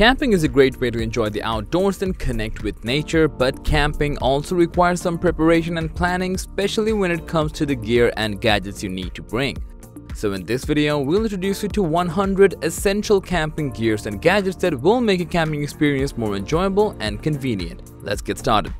Camping is a great way to enjoy the outdoors and connect with nature, but camping also requires some preparation and planning, especially when it comes to the gear and gadgets you need to bring. So in this video, we'll introduce you to 100 essential camping gears and gadgets that will make a camping experience more enjoyable and convenient. Let's get started.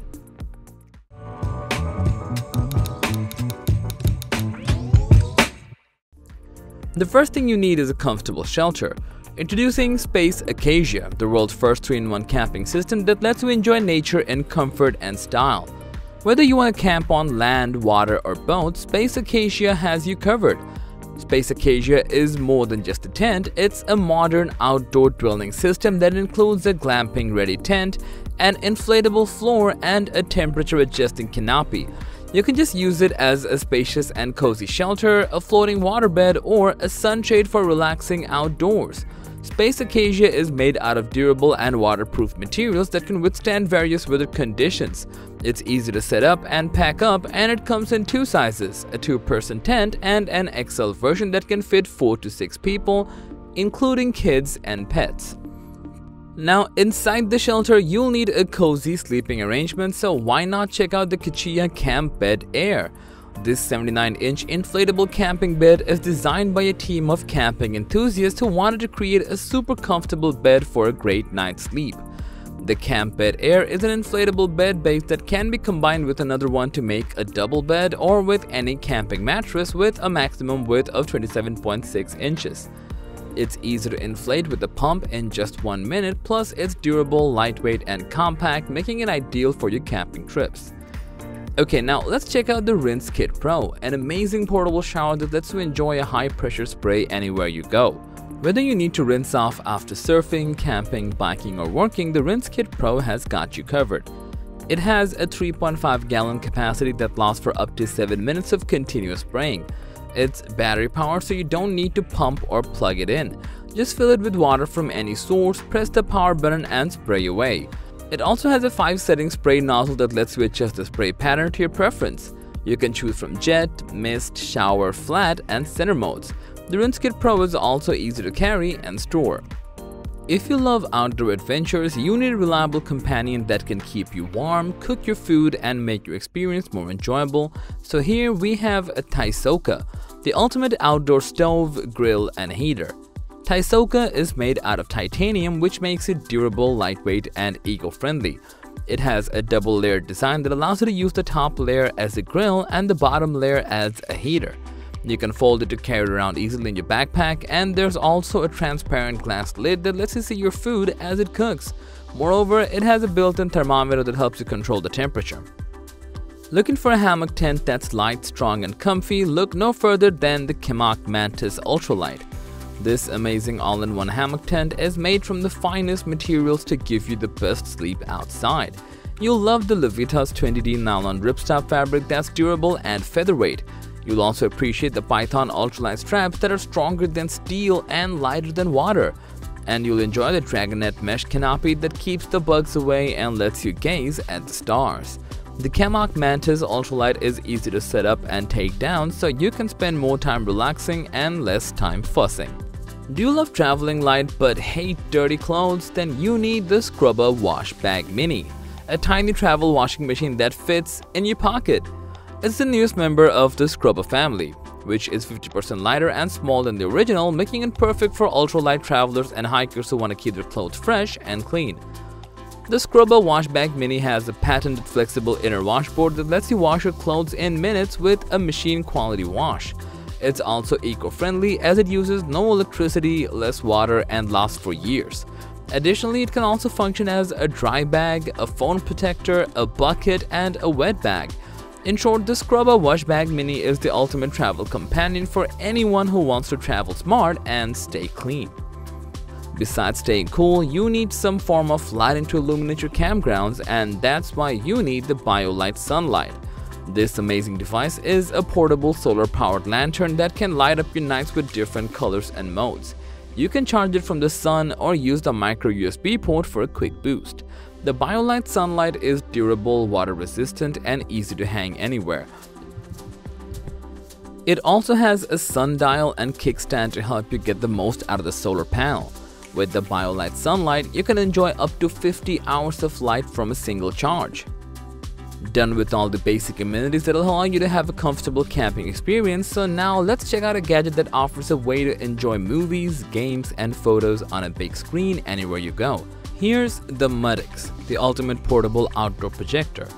The first thing you need is a comfortable shelter. Introducing Space Acacia, the world's first 3-in-1 camping system that lets you enjoy nature in comfort and style. Whether you want to camp on land, water or boat, Space Acacia has you covered. Space Acacia is more than just a tent, it's a modern outdoor dwelling system that includes a glamping-ready tent, an inflatable floor and a temperature-adjusting canopy. You can just use it as a spacious and cozy shelter, a floating waterbed or a sunshade for relaxing outdoors. Space Acacia is made out of durable and waterproof materials that can withstand various weather conditions. It's easy to set up and pack up, and it comes in two sizes, a 2-person tent and an XL version that can fit 4 to 6 people, including kids and pets. Now, inside the shelter, you'll need a cozy sleeping arrangement, so why not check out the Kachiya Camp Bed Air? This 79-inch inflatable camping bed is designed by a team of camping enthusiasts who wanted to create a super comfortable bed for a great night's sleep. The Camp Bed Air is an inflatable bed base that can be combined with another one to make a double bed or with any camping mattress with a maximum width of 27.6 inches. It's easy to inflate with a pump in just 1 minute, plus it's durable, lightweight and compact, making it ideal for your camping trips. Okay, now let's check out the Rinse Kit Pro, an amazing portable shower that lets you enjoy a high pressure spray anywhere you go. Whether you need to rinse off after surfing, camping, biking or working, the Rinse Kit Pro has got you covered. It has a 3.5-gallon capacity that lasts for up to 7 minutes of continuous spraying. It's battery powered, so you don't need to pump or plug it in. Just fill it with water from any source, press the power button and spray away. It also has a 5-setting spray nozzle that lets you adjust the spray pattern to your preference. You can choose from jet, mist, shower, flat and center modes. The Rinse Kit Pro is also easy to carry and store. If you love outdoor adventures, you need a reliable companion that can keep you warm, cook your food and make your experience more enjoyable. So here we have a Taisoka, the ultimate outdoor stove, grill and heater. Taisoka is made out of titanium, which makes it durable, lightweight and eco-friendly. It has a double-layered design that allows you to use the top layer as a grill and the bottom layer as a heater. You can fold it to carry it around easily in your backpack, and there's also a transparent glass lid that lets you see your food as it cooks. Moreover, it has a built-in thermometer that helps you control the temperature. Looking for a hammock tent that's light, strong and comfy? Look no further than the Kammok Mantis Ultralight. This amazing all-in-one hammock tent is made from the finest materials to give you the best sleep outside. You'll love the Levitas 20D nylon ripstop fabric that's durable and featherweight. You'll also appreciate the Python ultralight straps that are stronger than steel and lighter than water. And you'll enjoy the Dragonette mesh canopy that keeps the bugs away and lets you gaze at the stars. The Kammok Mantis Ultralight is easy to set up and take down, so you can spend more time relaxing and less time fussing. Do you love traveling light but hate dirty clothes? Then you need the Scrubba Wash Bag Mini, a tiny travel washing machine that fits in your pocket. It's the newest member of the Scrubba family, which is 50% lighter and smaller than the original, making it perfect for ultralight travelers and hikers who want to keep their clothes fresh and clean. The Scrubba Wash Bag Mini has a patented flexible inner washboard that lets you wash your clothes in minutes with a machine-quality wash. It's also eco-friendly as it uses no electricity, less water, and lasts for years. Additionally, it can also function as a dry bag, a phone protector, a bucket, and a wet bag. In short, the Scrubba Wash Bag Mini is the ultimate travel companion for anyone who wants to travel smart and stay clean. Besides staying cool, you need some form of lighting to illuminate your campgrounds, and that's why you need the BioLite Sunlight. This amazing device is a portable solar-powered lantern that can light up your nights with different colors and modes. You can charge it from the sun or use the micro USB port for a quick boost. The BioLite Sunlight is durable, water-resistant, and easy to hang anywhere. It also has a sundial and kickstand to help you get the most out of the solar panel. With the BioLite Sunlight, you can enjoy up to 50 hours of light from a single charge. Done with all the basic amenities that allow you to have a comfortable camping experience, so now let's check out a gadget that offers a way to enjoy movies, games and photos on a big screen anywhere you go. Here's the Mudix, the ultimate portable outdoor projector.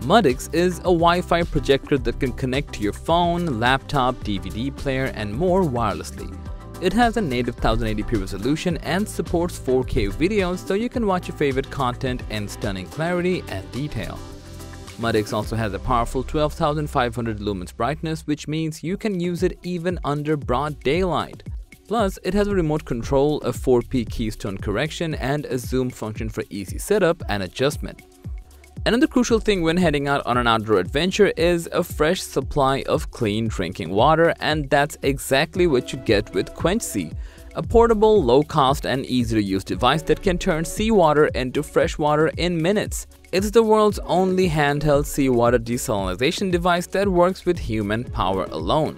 Mudix is a Wi-Fi projector that can connect to your phone, laptop, DVD player and more wirelessly. It has a native 1080p resolution and supports 4K videos, so you can watch your favorite content in stunning clarity and detail. Mudix also has a powerful 12,500 lumens brightness, which means you can use it even under broad daylight. Plus, it has a remote control, a 4P keystone correction and a zoom function for easy setup and adjustment. Another crucial thing when heading out on an outdoor adventure is a fresh supply of clean drinking water, and that's exactly what you get with QuenchSea, a portable, low-cost and easy-to-use device that can turn seawater into fresh water in minutes. It's the world's only handheld seawater desalinization device that works with human power alone.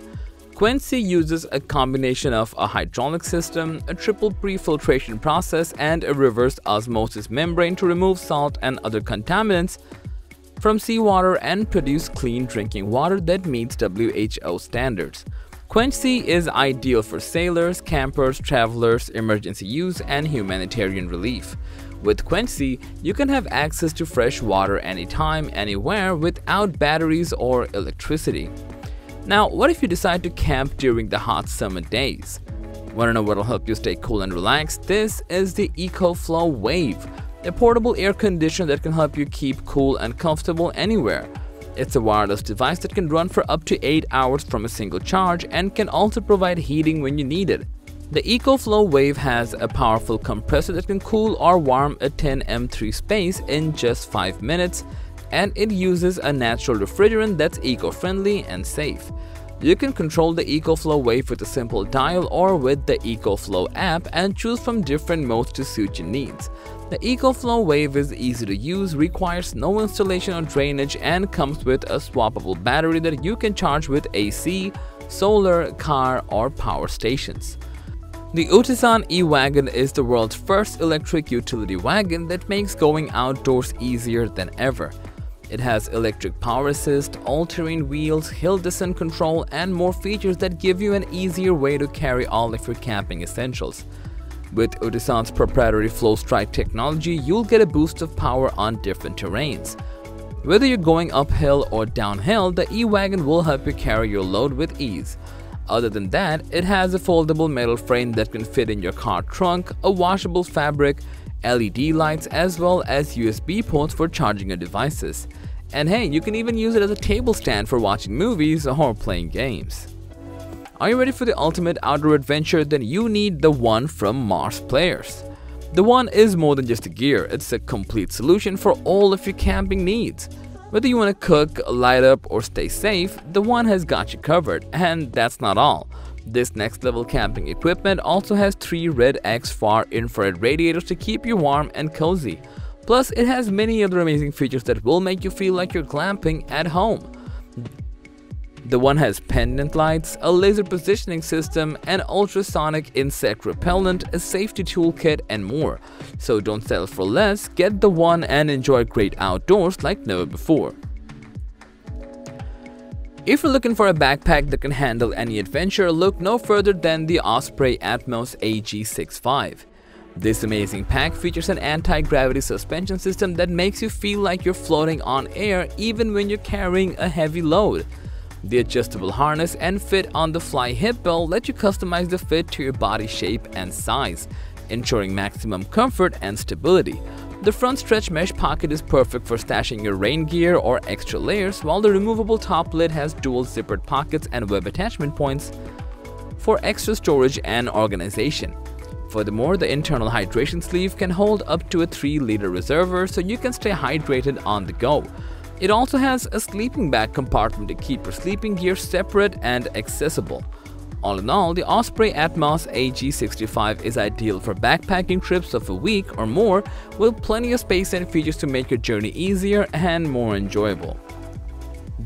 QuenchSea uses a combination of a hydraulic system, a triple pre-filtration process and a reverse osmosis membrane to remove salt and other contaminants from seawater and produce clean drinking water that meets WHO standards. QuenchSea is ideal for sailors, campers, travelers, emergency use and humanitarian relief. With QuenchSea, you can have access to fresh water anytime, anywhere without batteries or electricity. Now, what if you decide to camp during the hot summer days? Wanna know what'll help you stay cool and relaxed? This is the EcoFlow Wave, a portable air conditioner that can help you keep cool and comfortable anywhere. It's a wireless device that can run for up to 8 hours from a single charge and can also provide heating when you need it. The EcoFlow Wave has a powerful compressor that can cool or warm a 10 m3 space in just 5 minutes. And it uses a natural refrigerant that's eco-friendly and safe. You can control the EcoFlow Wave with a simple dial or with the EcoFlow app and choose from different modes to suit your needs. The EcoFlow Wave is easy to use, requires no installation or drainage and comes with a swappable battery that you can charge with AC, solar, car or power stations. The Utusan E-Wagon is the world's first electric utility wagon that makes going outdoors easier than ever. It has electric power assist, all-terrain wheels, hill descent control and more features that give you an easier way to carry all of your camping essentials. With Utusan's proprietary FlowStrike technology, you'll get a boost of power on different terrains. Whether you're going uphill or downhill, the E-Wagon will help you carry your load with ease. Other than that, it has a foldable metal frame that can fit in your car trunk, a washable fabric, LED lights as well as USB ports for charging your devices. And hey, you can even use it as a table stand for watching movies or playing games. Are you ready for the ultimate outdoor adventure? Then you need the One from Mars Players. The One is more than just a gear, it's a complete solution for all of your camping needs. Whether you want to cook, light up or stay safe, the One has got you covered. And that's not all. This next level camping equipment also has 3 Red X far infrared radiators to keep you warm and cozy. Plus, it has many other amazing features that will make you feel like you're glamping at home. The One has pendant lights, a laser positioning system, an ultrasonic insect repellent, a safety toolkit and more. So don't settle for less, get the One and enjoy great outdoors like never before. If you're looking for a backpack that can handle any adventure, look no further than the Osprey Atmos AG65. This amazing pack features an anti-gravity suspension system that makes you feel like you're floating on air even when you're carrying a heavy load. The adjustable harness and fit on the fly hip belt let you customize the fit to your body shape and size, ensuring maximum comfort and stability. The front stretch mesh pocket is perfect for stashing your rain gear or extra layers, while the removable top lid has dual zippered pockets and web attachment points for extra storage and organization. Furthermore, the internal hydration sleeve can hold up to a 3-liter reservoir, so you can stay hydrated on the go. It also has a sleeping bag compartment to keep your sleeping gear separate and accessible. All in all, the Osprey Atmos AG65 is ideal for backpacking trips of a week or more, with plenty of space and features to make your journey easier and more enjoyable.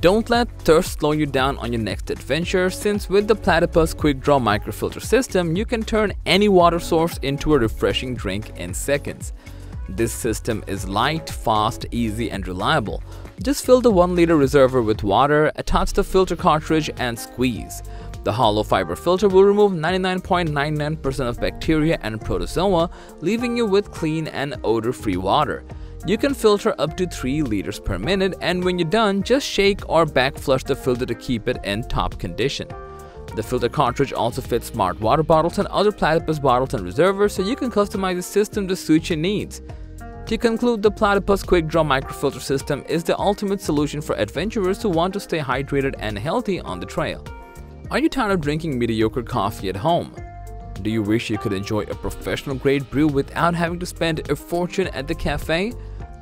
Don't let thirst slow you down on your next adventure, since with the Platypus Quickdraw Microfilter system, you can turn any water source into a refreshing drink in seconds. This system is light, fast, easy and reliable. Just fill the 1 liter reservoir with water, attach the filter cartridge and squeeze. The hollow fiber filter will remove 99.99% of bacteria and protozoa, leaving you with clean and odor-free water. You can filter up to 3 liters per minute, and when you're done, just shake or backflush the filter to keep it in top condition. The filter cartridge also fits smart water bottles and other Platypus bottles and reservoirs, so you can customize the system to suit your needs. To conclude, the Platypus Quickdraw Microfilter system is the ultimate solution for adventurers who want to stay hydrated and healthy on the trail. Are you tired of drinking mediocre coffee at home? Do you wish you could enjoy a professional-grade brew without having to spend a fortune at the cafe?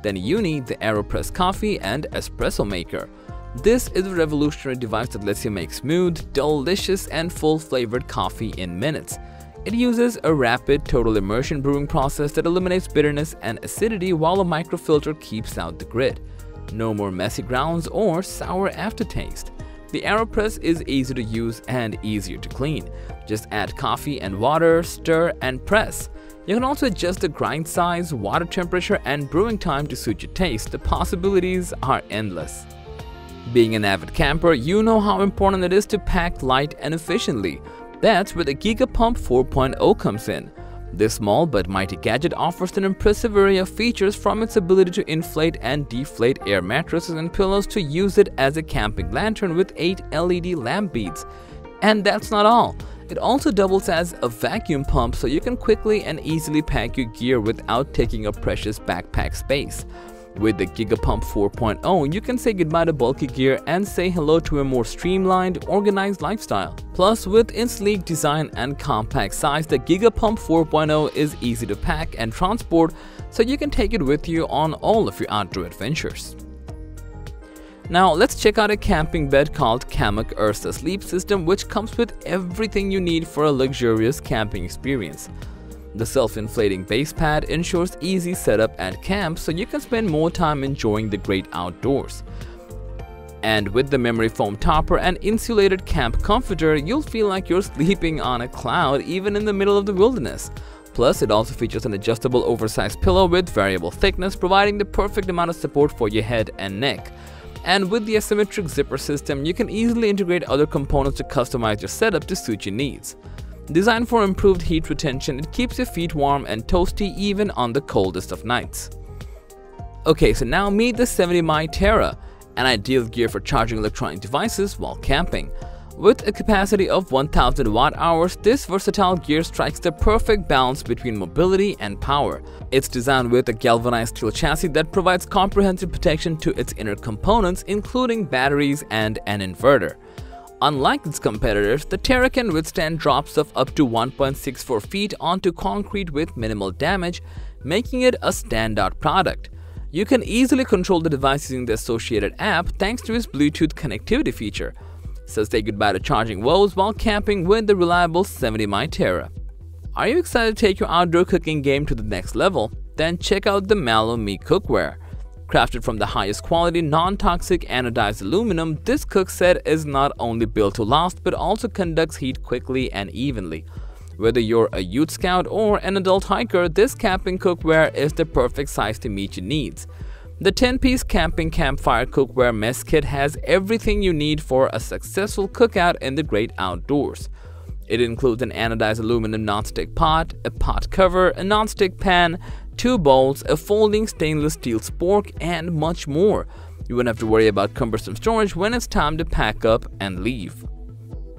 Then you need the AeroPress Coffee and Espresso Maker. This is a revolutionary device that lets you make smooth, delicious, and full-flavored coffee in minutes. It uses a rapid, total immersion brewing process that eliminates bitterness and acidity while a microfilter keeps out the grit. No more messy grounds or sour aftertaste. The AeroPress is easy to use and easier to clean. Just add coffee and water, stir and press. You can also adjust the grind size, water temperature and brewing time to suit your taste. The possibilities are endless. Being an avid camper, you know how important it is to pack light and efficiently. That's where the Giga Pump 4.0 comes in. This small but mighty gadget offers an impressive array of features, from its ability to inflate and deflate air mattresses and pillows to use it as a camping lantern with 8 LED lamp beads. And that's not all. It also doubles as a vacuum pump, so you can quickly and easily pack your gear without taking up precious backpack space. With the Giga Pump 4.0, you can say goodbye to bulky gear and say hello to a more streamlined, organized lifestyle. Plus, with its sleek design and compact size, the Giga Pump 4.0 is easy to pack and transport, so you can take it with you on all of your outdoor adventures. Now, let's check out a camping bed called Kammok Ursa Sleep System, which comes with everything you need for a luxurious camping experience. The self-inflating base pad ensures easy setup at camp, so you can spend more time enjoying the great outdoors. And with the memory foam topper and insulated camp comforter, you'll feel like you're sleeping on a cloud even in the middle of the wilderness. Plus, it also features an adjustable oversized pillow with variable thickness, providing the perfect amount of support for your head and neck. And with the asymmetric zipper system, you can easily integrate other components to customize your setup to suit your needs. Designed for improved heat retention, it keeps your feet warm and toasty even on the coldest of nights. Okay, so now meet the 70mai Terra, an ideal gear for charging electronic devices while camping. With a capacity of 1000 watt-hours, this versatile gear strikes the perfect balance between mobility and power. It's designed with a galvanized steel chassis that provides comprehensive protection to its inner components, including batteries and an inverter. Unlike its competitors, the Terra can withstand drops of up to 1.64 feet onto concrete with minimal damage, making it a standout product. You can easily control the device using the associated app thanks to its Bluetooth connectivity feature. So say goodbye to charging woes while camping with the reliable 70mai Terra. Are you excited to take your outdoor cooking game to the next level? Then check out the Mallow Me Cookware. Crafted from the highest quality non-toxic anodized aluminum, this cook set is not only built to last but also conducts heat quickly and evenly. Whether you're a youth scout or an adult hiker, this camping cookware is the perfect size to meet your needs. The 10-piece camping campfire cookware mess kit has everything you need for a successful cookout in the great outdoors. It includes an anodized aluminum non-stick pot, a pot cover, a non-stick pan, 2 bowls, a folding stainless steel spork, and much more. You won't have to worry about cumbersome storage when it's time to pack up and leave.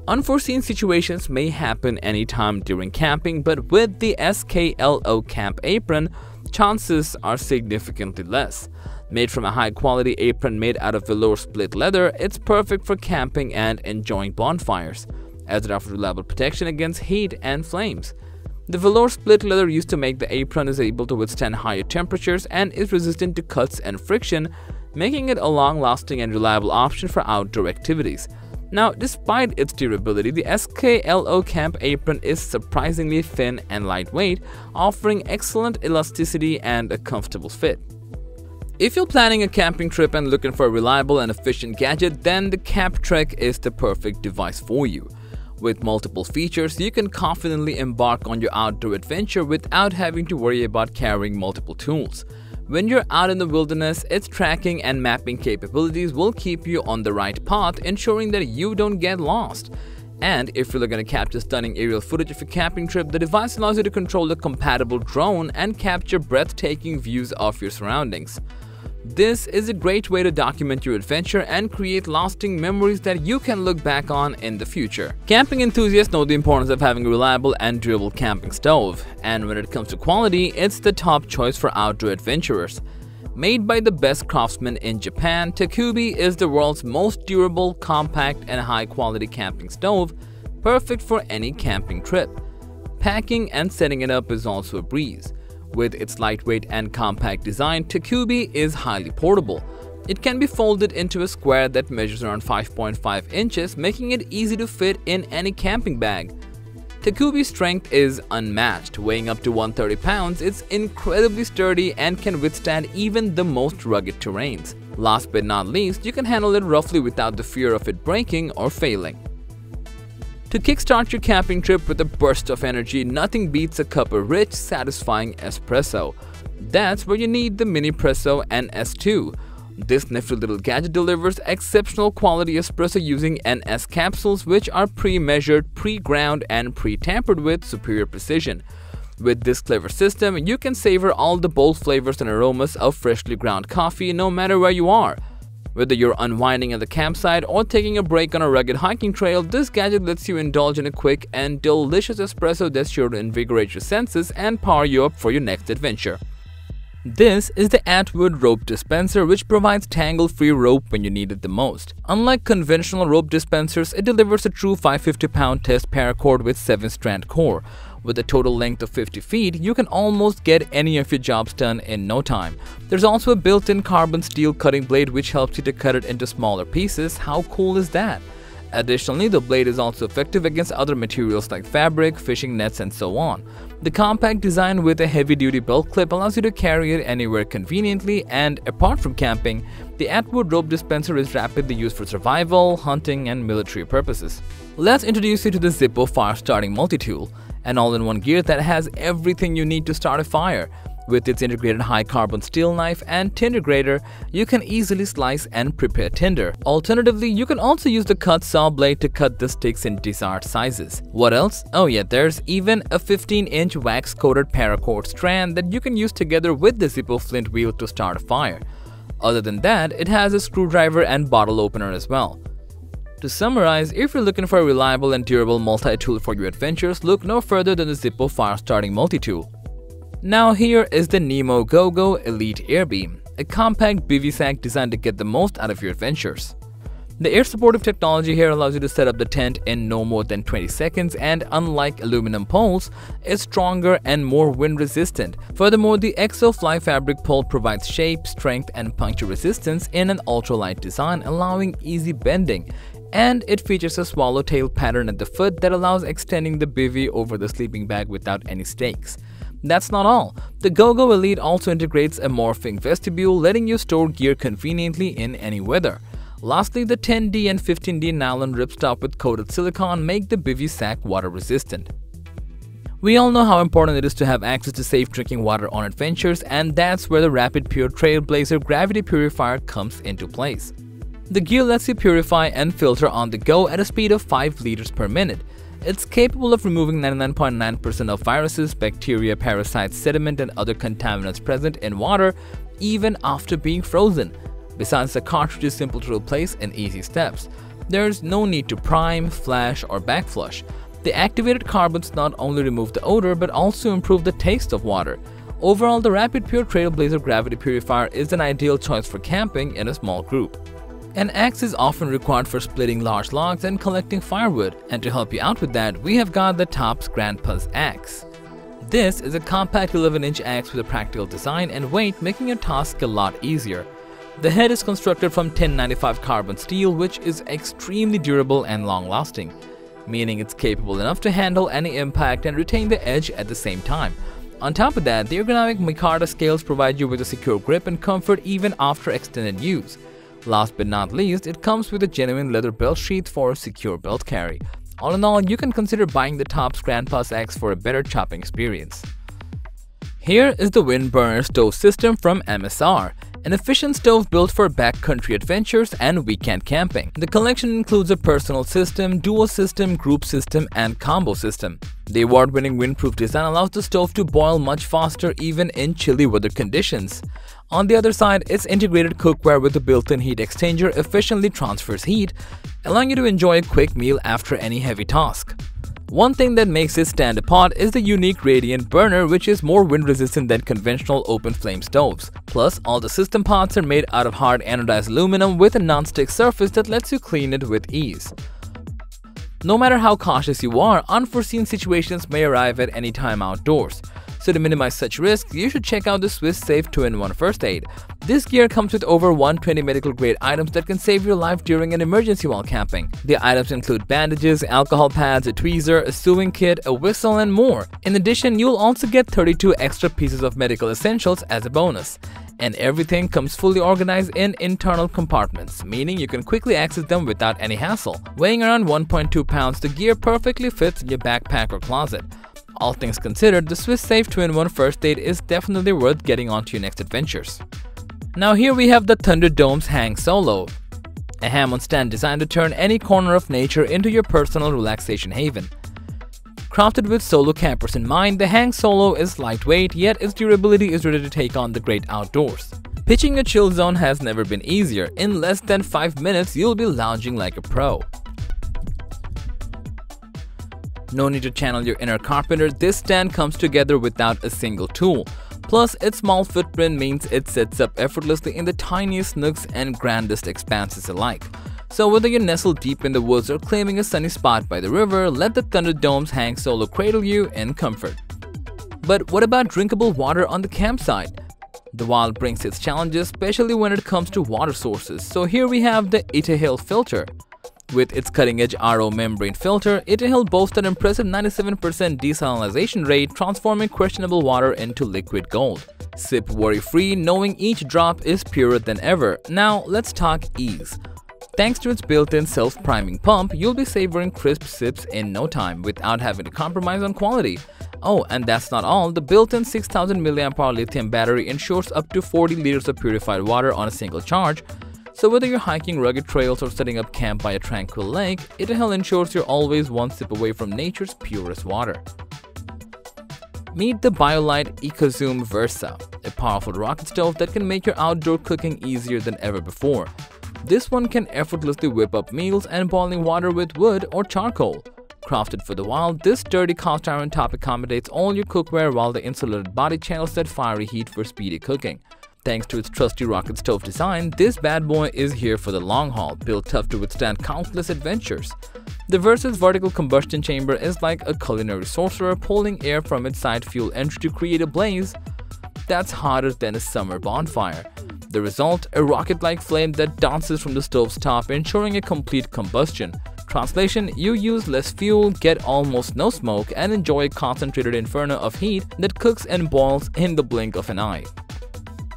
Unforeseen situations may happen anytime during camping, but with the SKLO camp apron, chances are significantly less. Made from a high-quality apron made out of velour split leather, it's perfect for camping and enjoying bonfires, as it offers reliable protection against heat and flames. The velour split leather used to make the apron is able to withstand higher temperatures and is resistant to cuts and friction, making it a long-lasting and reliable option for outdoor activities. Now, despite its durability, the SKLO camp apron is surprisingly thin and lightweight, offering excellent elasticity and a comfortable fit. If you're planning a camping trip and looking for a reliable and efficient gadget, then the CampTrek is the perfect device for you. With multiple features, you can confidently embark on your outdoor adventure without having to worry about carrying multiple tools. When you're out in the wilderness, its tracking and mapping capabilities will keep you on the right path, ensuring that you don't get lost. And if you're looking to capture stunning aerial footage of your camping trip, the device allows you to control a compatible drone and capture breathtaking views of your surroundings. This is a great way to document your adventure and create lasting memories that you can look back on in the future. Camping enthusiasts know the importance of having a reliable and durable camping stove, and when it comes to quality, it's the top choice for outdoor adventurers. Made by the best craftsmen in Japan, Takubi is the world's most durable, compact, and high-quality camping stove, perfect for any camping trip. Packing and setting it up is also a breeze. With its lightweight and compact design, Takubi is highly portable. It can be folded into a square that measures around 5.5 inches, making it easy to fit in any camping bag. Takubi's strength is unmatched. Weighing up to 130 pounds, it's incredibly sturdy and can withstand even the most rugged terrains. Last but not least, you can handle it roughly without the fear of it breaking or failing. To kickstart your camping trip with a burst of energy, nothing beats a cup of rich, satisfying espresso. That's where you need the Mini Presso and S2. This nifty little gadget delivers exceptional quality espresso using NS capsules, which are pre-measured, pre-ground, and pre-tampered with superior precision. With this clever system, you can savor all the bold flavors and aromas of freshly ground coffee no matter where you are. Whether you're unwinding at the campsite or taking a break on a rugged hiking trail, this gadget lets you indulge in a quick and delicious espresso that's sure to invigorate your senses and power you up for your next adventure. This is the Atwood rope dispenser, which provides tangle-free rope when you need it the most. Unlike conventional rope dispensers, it delivers a true 550-pound test paracord with 7-strand core. With a total length of 50 feet, you can almost get any of your jobs done in no time. There's also a built-in carbon steel cutting blade which helps you to cut it into smaller pieces. How cool is that? Additionally, the blade is also effective against other materials like fabric, fishing nets, and so on. The compact design with a heavy-duty belt clip allows you to carry it anywhere conveniently, and apart from camping, the Atwood rope dispenser is rapidly used for survival, hunting, and military purposes. Let's introduce you to the Zippo Fire Starting Multi-Tool, an all-in-one gear that has everything you need to start a fire. With its integrated high-carbon steel knife and tinder grater, you can easily slice and prepare tinder. Alternatively, you can also use the cut saw blade to cut the sticks in desired sizes. What else? Oh yeah, there's even a 15-inch wax-coated paracord strand that you can use together with the Zippo flint wheel to start a fire. Other than that, it has a screwdriver and bottle opener as well. To summarize, if you're looking for a reliable and durable multi-tool for your adventures, look no further than the Zippo Fire Starting Multi-Tool. Now here is the Nemo Gogo Elite Airbeam, a compact bivy sack designed to get the most out of your adventures. The air supportive technology here allows you to set up the tent in no more than 20 seconds, and unlike aluminum poles, it's stronger and more wind resistant. Furthermore, the ExoFly fabric pole provides shape, strength, and puncture resistance in an ultralight design, allowing easy bending. And it features a swallowtail pattern at the foot that allows extending the bivy over the sleeping bag without any stakes. That's not all. The Gogo Elite also integrates a morphing vestibule, letting you store gear conveniently in any weather. Lastly, the 10D and 15D nylon ripstop with coated silicone make the bivy sack water resistant. We all know how important it is to have access to safe drinking water on adventures, and that's where the Rapid Pure Trailblazer Gravity Purifier comes into place. The gear lets you purify and filter on the go at a speed of 5 liters per minute. It's capable of removing 99.9% of viruses, bacteria, parasites, sediment, and other contaminants present in water, even after being frozen. Besides, the cartridge is simple to replace in easy steps. There's no need to prime, flash, or backflush. The activated carbons not only remove the odor but also improve the taste of water. Overall, the Rapid Pure Trailblazer Gravity Purifier is an ideal choice for camping in a small group. An axe is often required for splitting large logs and collecting firewood, and to help you out with that, we have got the Tops Grandpulx Axe. This is a compact 11-inch axe with a practical design and weight, making your task a lot easier. The head is constructed from 1095 carbon steel, which is extremely durable and long-lasting, meaning it's capable enough to handle any impact and retain the edge at the same time. On top of that, the ergonomic micarta scales provide you with a secure grip and comfort even after extended use. Last but not least, it comes with a genuine leather belt sheath for a secure belt carry. All in all, you can consider buying the Tops Grandpulx Axe for a better chopping experience. Here is the Wind Burner Stove System from MSR, an efficient stove built for backcountry adventures and weekend camping. The collection includes a personal system, duo system, group system, and combo system. The award-winning windproof design allows the stove to boil much faster even in chilly weather conditions. On the other side, its integrated cookware with a built-in heat exchanger efficiently transfers heat, allowing you to enjoy a quick meal after any heavy task. One thing that makes it stand apart is the unique radiant burner, which is more wind resistant than conventional open flame stoves. Plus, all the system parts are made out of hard anodized aluminum with a non-stick surface that lets you clean it with ease. No matter how cautious you are, unforeseen situations may arrive at any time outdoors. So to minimize such risks, you should check out the Swiss Safe 2-in-1 First Aid. This gear comes with over 120 medical grade items that can save your life during an emergency while camping. The items include bandages, alcohol pads, a tweezer, a sewing kit, a whistle, and more. In addition, you'll also get 32 extra pieces of medical essentials as a bonus. And everything comes fully organized in internal compartments, meaning you can quickly access them without any hassle. Weighing around 1.2 pounds, the gear perfectly fits in your backpack or closet. All things considered, the Swiss Safe 2-in-1 First Aid is definitely worth getting onto your next adventures. Now here we have the Thunder Dome's Hang Solo, a ham-on-stand designed to turn any corner of nature into your personal relaxation haven. Crafted with solo campers in mind, the Hang Solo is lightweight, yet its durability is ready to take on the great outdoors. Pitching a chill zone has never been easier. In less than 5 minutes, you'll be lounging like a pro. No need to channel your inner carpenter, this stand comes together without a single tool. Plus, its small footprint means it sets up effortlessly in the tiniest nooks and grandest expanses alike. So whether you're nestled deep in the woods or claiming a sunny spot by the river, let the Thunder Dome's Hang Solo cradle you in comfort. But what about drinkable water on the campsite? The wild brings its challenges, especially when it comes to water sources. So here we have the Itahil filter. With its cutting-edge RO membrane filter, Itahil boasts an impressive 97% desalinization rate, transforming questionable water into liquid gold. Sip worry-free, knowing each drop is purer than ever. Now, let's talk ease. Thanks to its built-in self-priming pump, you'll be savoring crisp sips in no time without having to compromise on quality. Oh, and that's not all, the built-in 6000 mAh lithium battery ensures up to 40 liters of purified water on a single charge. So whether you're hiking rugged trails or setting up camp by a tranquil lake, Itahil ensures you're always one sip away from nature's purest water. Meet the BioLite EcoZoom Versa, a powerful rocket stove that can make your outdoor cooking easier than ever before. This one can effortlessly whip up meals and boiling water with wood or charcoal. Crafted for the wild, this sturdy cast iron top accommodates all your cookware while the insulated body channels that fiery heat for speedy cooking. Thanks to its trusty rocket stove design, this bad boy is here for the long haul, built tough to withstand countless adventures. The Versa's vertical combustion chamber is like a culinary sorcerer pulling air from its side fuel entry to create a blaze that's hotter than a summer bonfire. The result, a rocket-like flame that dances from the stove's top, ensuring a complete combustion. Translation, you use less fuel, get almost no smoke, and enjoy a concentrated inferno of heat that cooks and boils in the blink of an eye.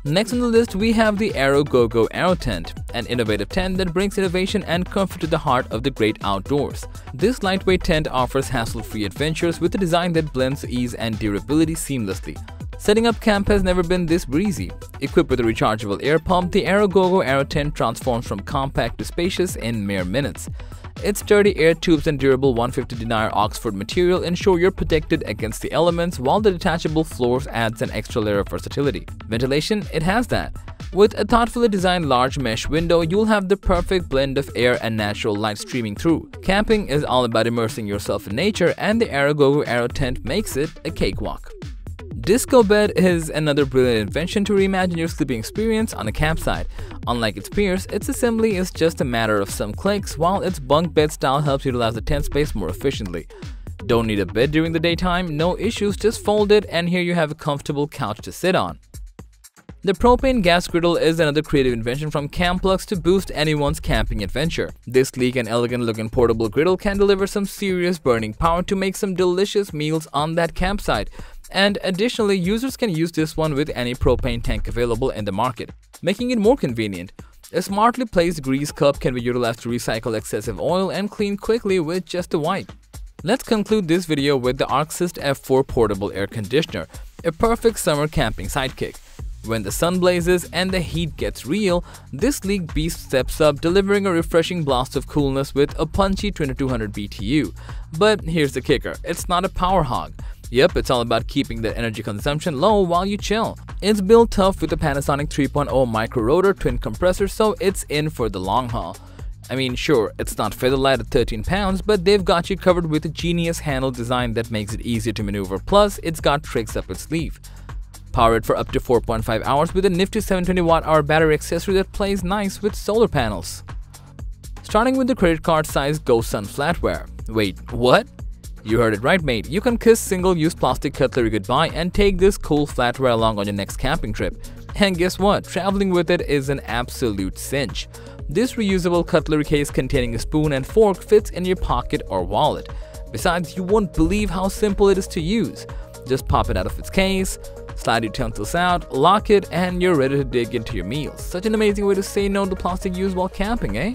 Next on the list, we have the AeroGogo AeroTent, an innovative tent that brings innovation and comfort to the heart of the great outdoors. This lightweight tent offers hassle-free adventures with a design that blends ease and durability seamlessly. Setting up camp has never been this breezy. Equipped with a rechargeable air pump, the AeroGogo AeroTent transforms from compact to spacious in mere minutes. Its sturdy air tubes and durable 150 denier Oxford material ensure you're protected against the elements, while the detachable floors adds an extra layer of versatility. Ventilation, it has that. With a thoughtfully designed large mesh window, you'll have the perfect blend of air and natural light streaming through. Camping is all about immersing yourself in nature, and the AeroGogo AeroTent makes it a cakewalk. Disco Bed is another brilliant invention to reimagine your sleeping experience on a campsite. Unlike its peers, its assembly is just a matter of some clicks, while its bunk bed style helps utilize the tent space more efficiently. Don't need a bed during the daytime? No issues, just fold it and here you have a comfortable couch to sit on. The propane gas griddle is another creative invention from Camplux to boost anyone's camping adventure. This sleek and elegant looking portable griddle can deliver some serious burning power to make some delicious meals on that campsite. And additionally, users can use this one with any propane tank available in the market, making it more convenient. A smartly placed grease cup can be utilized to recycle excessive oil and clean quickly with just a wipe. Let's conclude this video with the ArcSyst F4 Portable Air Conditioner, a perfect summer camping sidekick. When the sun blazes and the heat gets real, this sleek beast steps up, delivering a refreshing blast of coolness with a punchy 2200 BTU. But here's the kicker, it's not a power hog. Yep, it's all about keeping the energy consumption low while you chill. It's built tough with a Panasonic 3.0 micro rotor twin compressor, so it's in for the long haul. I mean, sure, it's not feather light at 13 pounds, but they've got you covered with a genius handle design that makes it easier to maneuver, plus it's got tricks up its sleeve. Power it for up to 4.5 hours with a nifty 720 Wh battery accessory that plays nice with solar panels. Starting with the credit card size GoSun flatware. Wait, what? You heard it right, mate. You can kiss single-use plastic cutlery goodbye and take this cool flatware along on your next camping trip. And guess what? Traveling with it is an absolute cinch. This reusable cutlery case containing a spoon and fork fits in your pocket or wallet. Besides, you won't believe how simple it is to use. Just pop it out of its case, slide utensils out, lock it, and you're ready to dig into your meals. Such an amazing way to say no to plastic use while camping, eh?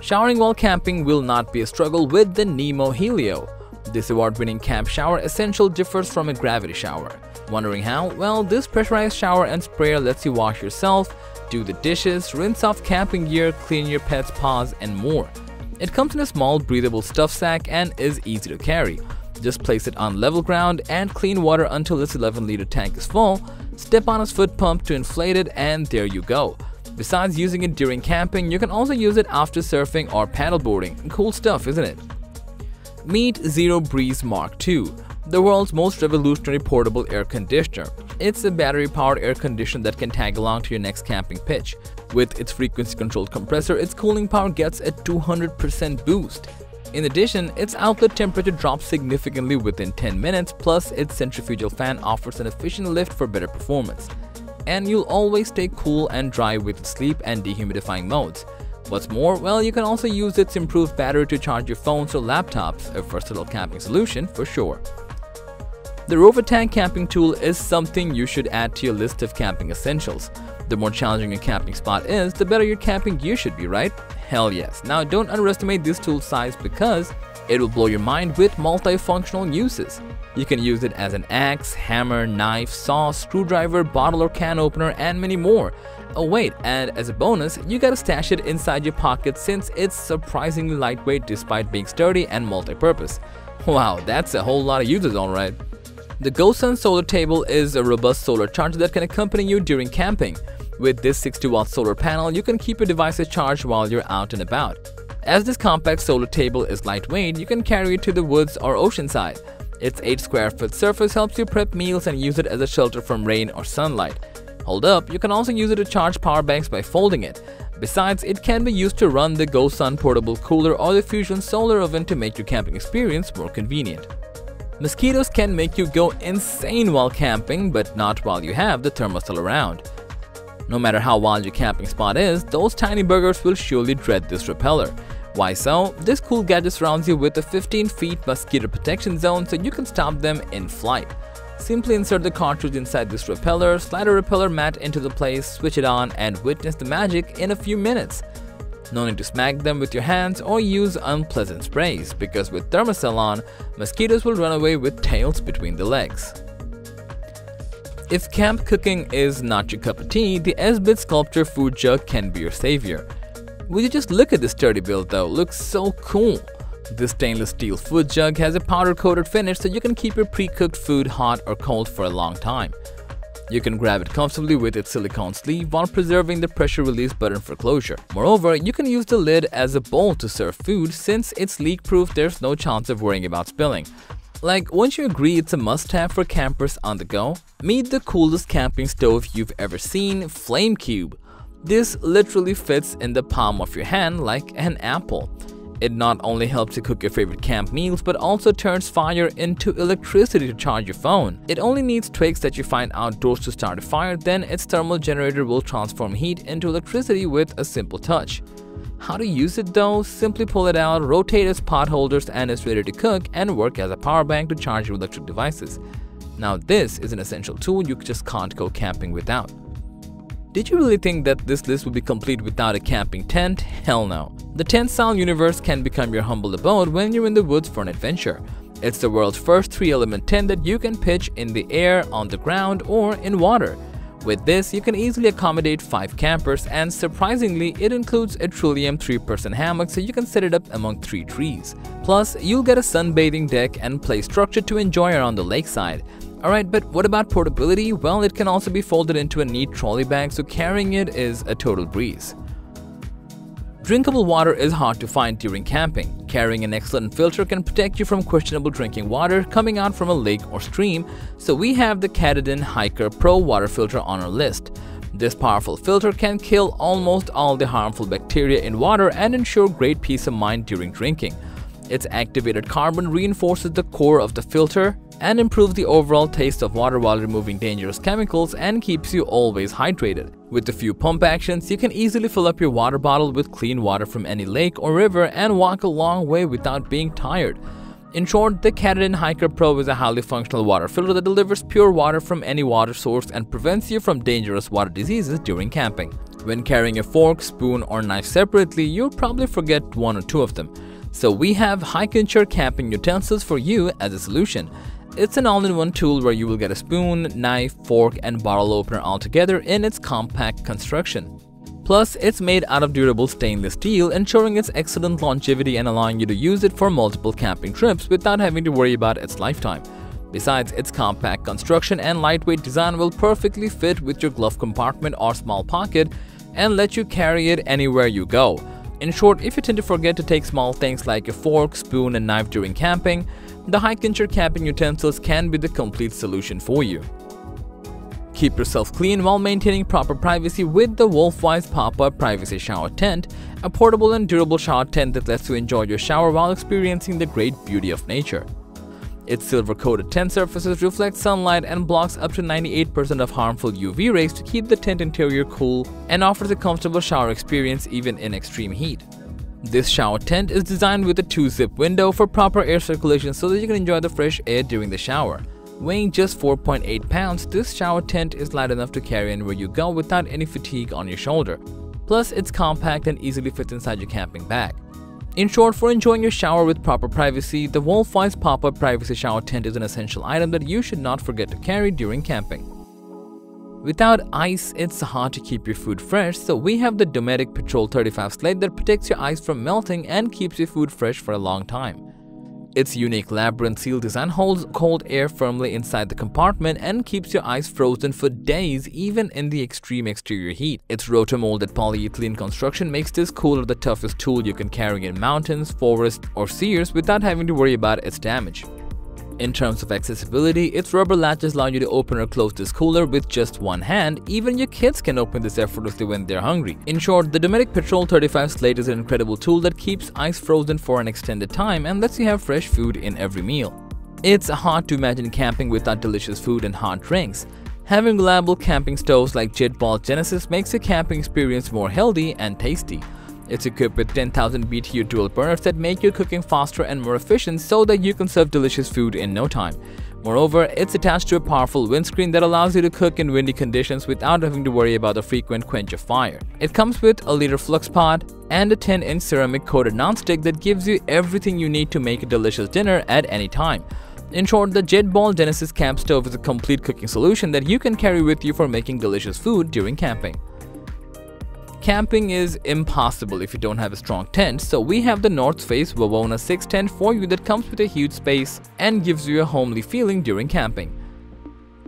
Showering while camping will not be a struggle with the Nemo Helio. This award-winning camp shower essential differs from a gravity shower. Wondering how? Well, this pressurized shower and sprayer lets you wash yourself, do the dishes, rinse off camping gear, clean your pet's paws, and more. It comes in a small, breathable stuff sack and is easy to carry. Just place it on level ground and clean water until its 11-liter tank is full, step on its foot pump to inflate it, and there you go. Besides using it during camping, you can also use it after surfing or paddleboarding. Cool stuff, isn't it? Meet Zero Breeze Mark II, the world's most revolutionary portable air conditioner. It's a battery-powered air conditioner that can tag along to your next camping pitch. With its frequency-controlled compressor, its cooling power gets a 200% boost. In addition, its outlet temperature drops significantly within 10 minutes, plus its centrifugal fan offers an efficient lift for better performance. And you'll always stay cool and dry with its sleep and dehumidifying modes. What's more, well, you can also use its improved battery to charge your phones or laptops, a versatile camping solution for sure. The Rover Tank camping tool is something you should add to your list of camping essentials. The more challenging your camping spot is, the better your camping gear should be, right? Hell yes. Now, don't underestimate this tool's size because it will blow your mind with multifunctional uses. You can use it as an axe, hammer, knife, saw, screwdriver, bottle or can opener, and many more. Oh wait, and as a bonus, you gotta stash it inside your pocket since it's surprisingly lightweight despite being sturdy and multi-purpose. Wow, that's a whole lot of uses, alright. The GoSun Solar Table is a robust solar charger that can accompany you during camping. With this 60-watt solar panel, you can keep your devices charged while you're out and about. As this compact solar table is lightweight, you can carry it to the woods or oceanside. Its 8-square-foot surface helps you prep meals and use it as a shelter from rain or sunlight. Hold up, you can also use it to charge power banks by folding it. Besides, it can be used to run the GoSun portable cooler or the Fusion solar oven to make your camping experience more convenient. Mosquitoes can make you go insane while camping, but not while you have the Thermacell around. No matter how wild your camping spot is, those tiny buggers will surely dread this repeller. Why so? This cool gadget surrounds you with a 15-foot mosquito protection zone so you can stop them in flight. Simply insert the cartridge inside this repeller, slide a repeller mat into the place, switch it on, and witness the magic in a few minutes. No need to smack them with your hands or use unpleasant sprays, because with Thermacell on, mosquitoes will run away with tails between their legs. If camp cooking is not your cup of tea, the S-Bit Sculpture Food Jug can be your savior. Would you just look at this sturdy build though, looks so cool. This stainless steel food jug has a powder-coated finish so you can keep your pre-cooked food hot or cold for a long time. You can grab it comfortably with its silicone sleeve while preserving the pressure release button for closure. Moreover, you can use the lid as a bowl to serve food since it's leak-proof, there's no chance of worrying about spilling. Like, won't you agree it's a must-have for campers on the go? Meet the coolest camping stove you've ever seen, Flame Cube. This literally fits in the palm of your hand like an apple. It not only helps you cook your favorite camp meals, but also turns fire into electricity to charge your phone. It only needs twigs that you find outdoors to start a fire, then its thermal generator will transform heat into electricity with a simple touch. How to use it though? Simply pull it out, rotate its pot holders, and it's ready to cook and work as a power bank to charge your electric devices. Now this is an essential tool you just can't go camping without. Did you really think that this list would be complete without a camping tent? Hell no. The tent style universe can become your humble abode when you're in the woods for an adventure. It's the world's first 3-element tent that you can pitch in the air, on the ground, or in water. With this, you can easily accommodate 5 campers, and surprisingly, it includes a Trillium 3-person hammock so you can set it up among 3 trees. Plus, you'll get a sunbathing deck and play structure to enjoy around the lakeside. Alright, but what about portability? Well, it can also be folded into a neat trolley bag, so carrying it is a total breeze. Drinkable water is hard to find during camping. Carrying an excellent filter can protect you from questionable drinking water coming out from a lake or stream, so we have the Katadyn Hiker Pro water filter on our list. This powerful filter can kill almost all the harmful bacteria in water and ensure great peace of mind during drinking. Its activated carbon reinforces the core of the filter and improves the overall taste of water while removing dangerous chemicals and keeps you always hydrated. With a few pump actions, you can easily fill up your water bottle with clean water from any lake or river and walk a long way without being tired. In short, the Katadyn Hiker Pro is a highly functional water filter that delivers pure water from any water source and prevents you from dangerous water diseases during camping. When carrying a fork, spoon, or knife separately, you'll probably forget one or two of them. So we have HikenTure Camping Utensils for you as a solution. It's an all-in-one tool where you will get a spoon, knife, fork, and bottle opener all together in its compact construction. Plus, it's made out of durable stainless steel, ensuring its excellent longevity and allowing you to use it for multiple camping trips without having to worry about its lifetime. Besides, its compact construction and lightweight design will perfectly fit with your glove compartment or small pocket and let you carry it anywhere you go. In short, if you tend to forget to take small things like a fork, spoon, and knife during camping, the HikenTure camping utensils can be the complete solution for you. Keep yourself clean while maintaining proper privacy with the Wolfwise Pop-Up Privacy Shower Tent, a portable and durable shower tent that lets you enjoy your shower while experiencing the great beauty of nature. Its silver-coated tent surfaces reflect sunlight and blocks up to 98% of harmful UV rays to keep the tent interior cool and offers a comfortable shower experience even in extreme heat. This shower tent is designed with a 2-zip window for proper air circulation so that you can enjoy the fresh air during the shower. Weighing just 4.8 pounds, this shower tent is light enough to carry anywhere you go without any fatigue on your shoulder. Plus, it's compact and easily fits inside your camping bag. In short, for enjoying your shower with proper privacy, the Wolfwise Pop-Up Privacy Shower Tent is an essential item that you should not forget to carry during camping. Without ice, it's hard to keep your food fresh, so we have the Dometic Patrol 35 Slate that protects your ice from melting and keeps your food fresh for a long time. Its unique labyrinth seal design holds cold air firmly inside the compartment and keeps your ice frozen for days even in the extreme exterior heat. Its rotomolded polyethylene construction makes this cooler the toughest tool you can carry in mountains, forests, or seas without having to worry about its damage. In terms of accessibility, its rubber latches allow you to open or close this cooler with just one hand. Even your kids can open this effortlessly when they're hungry. In short, the Dometic Patrol 35 Slate is an incredible tool that keeps ice frozen for an extended time and lets you have fresh food in every meal. It's hard to imagine camping without delicious food and hot drinks. Having reliable camping stoves like Jetboil Genesis makes your camping experience more healthy and tasty. It's equipped with 10,000 BTU dual burners that make your cooking faster and more efficient so that you can serve delicious food in no time. Moreover, it's attached to a powerful windscreen that allows you to cook in windy conditions without having to worry about the frequent quench of fire. It comes with a 1-liter flux pot and a 10-inch ceramic-coated nonstick that gives you everything you need to make a delicious dinner at any time. In short, the Jetboil Genesis Camp Stove is a complete cooking solution that you can carry with you for making delicious food during camping. Camping is impossible if you don't have a strong tent, so we have the North Face Wawona 6 tent for you that comes with a huge space and gives you a homely feeling during camping.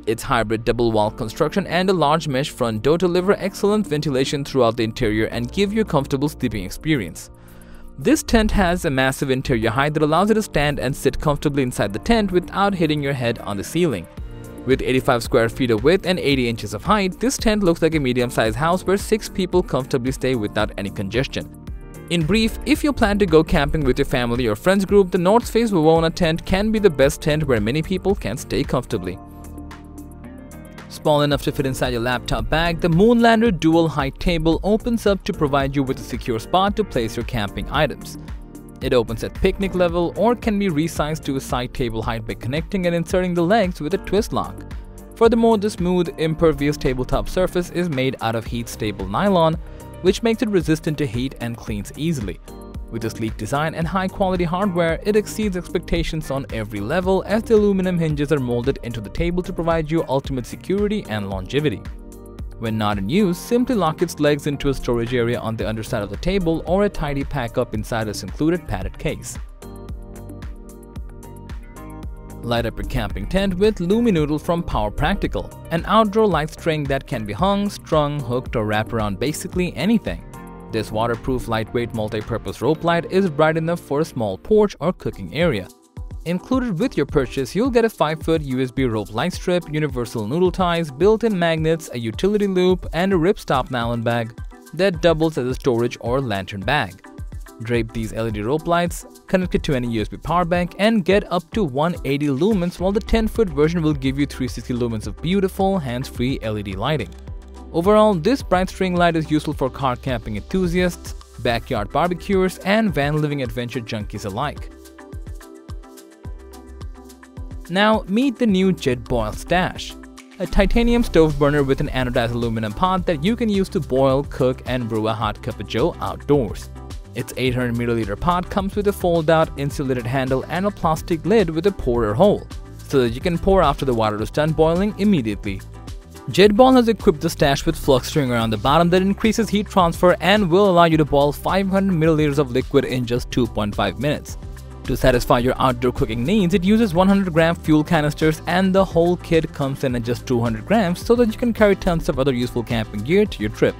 Its hybrid double-wall construction and a large mesh front door deliver excellent ventilation throughout the interior and give you a comfortable sleeping experience. This tent has a massive interior height that allows you to stand and sit comfortably inside the tent without hitting your head on the ceiling. With 85 square feet of width and 80 inches of height, this tent looks like a medium-sized house where 6 people comfortably stay without any congestion. In brief, if you plan to go camping with your family or friends group, the North Face Wawona tent can be the best tent where many people can stay comfortably. Small enough to fit inside your laptop bag, the Moonlander dual height table opens up to provide you with a secure spot to place your camping items. It opens at picnic level or can be resized to a side table height by connecting and inserting the legs with a twist lock. Furthermore, the smooth, impervious tabletop surface is made out of heat-stable nylon, which makes it resistant to heat and cleans easily. With a sleek design and high-quality hardware, it exceeds expectations on every level as the aluminum hinges are molded into the table to provide you ultimate security and longevity. When not in use, simply lock its legs into a storage area on the underside of the table or a tidy pack up inside a secluded padded case. Light up your camping tent with Luminoodle from Power Practical, an outdoor light string that can be hung, strung, hooked or wrapped around basically anything. This waterproof, lightweight, multi-purpose rope light is bright enough for a small porch or cooking area. Included with your purchase, you'll get a 5-foot USB rope light strip, universal noodle ties, built-in magnets, a utility loop, and a ripstop nylon bag that doubles as a storage or lantern bag. Drape these LED rope lights, connect it to any USB power bank, and get up to 180 lumens, while the 10-foot version will give you 360 lumens of beautiful, hands-free LED lighting. Overall, this bright string light is useful for car camping enthusiasts, backyard barbecuers, and van living adventure junkies alike. Now, meet the new Jetboil Stash, a titanium stove burner with an anodized aluminum pot that you can use to boil, cook, and brew a hot cup of joe outdoors. Its 800ml pot comes with a fold-out insulated handle and a plastic lid with a pourer hole, so that you can pour after the water is done boiling immediately. Jetboil has equipped the stash with flux string around the bottom that increases heat transfer and will allow you to boil 500ml of liquid in just 2.5 minutes. To satisfy your outdoor cooking needs, it uses 100g fuel canisters and the whole kit comes in at just 200g so that you can carry tons of other useful camping gear to your trip.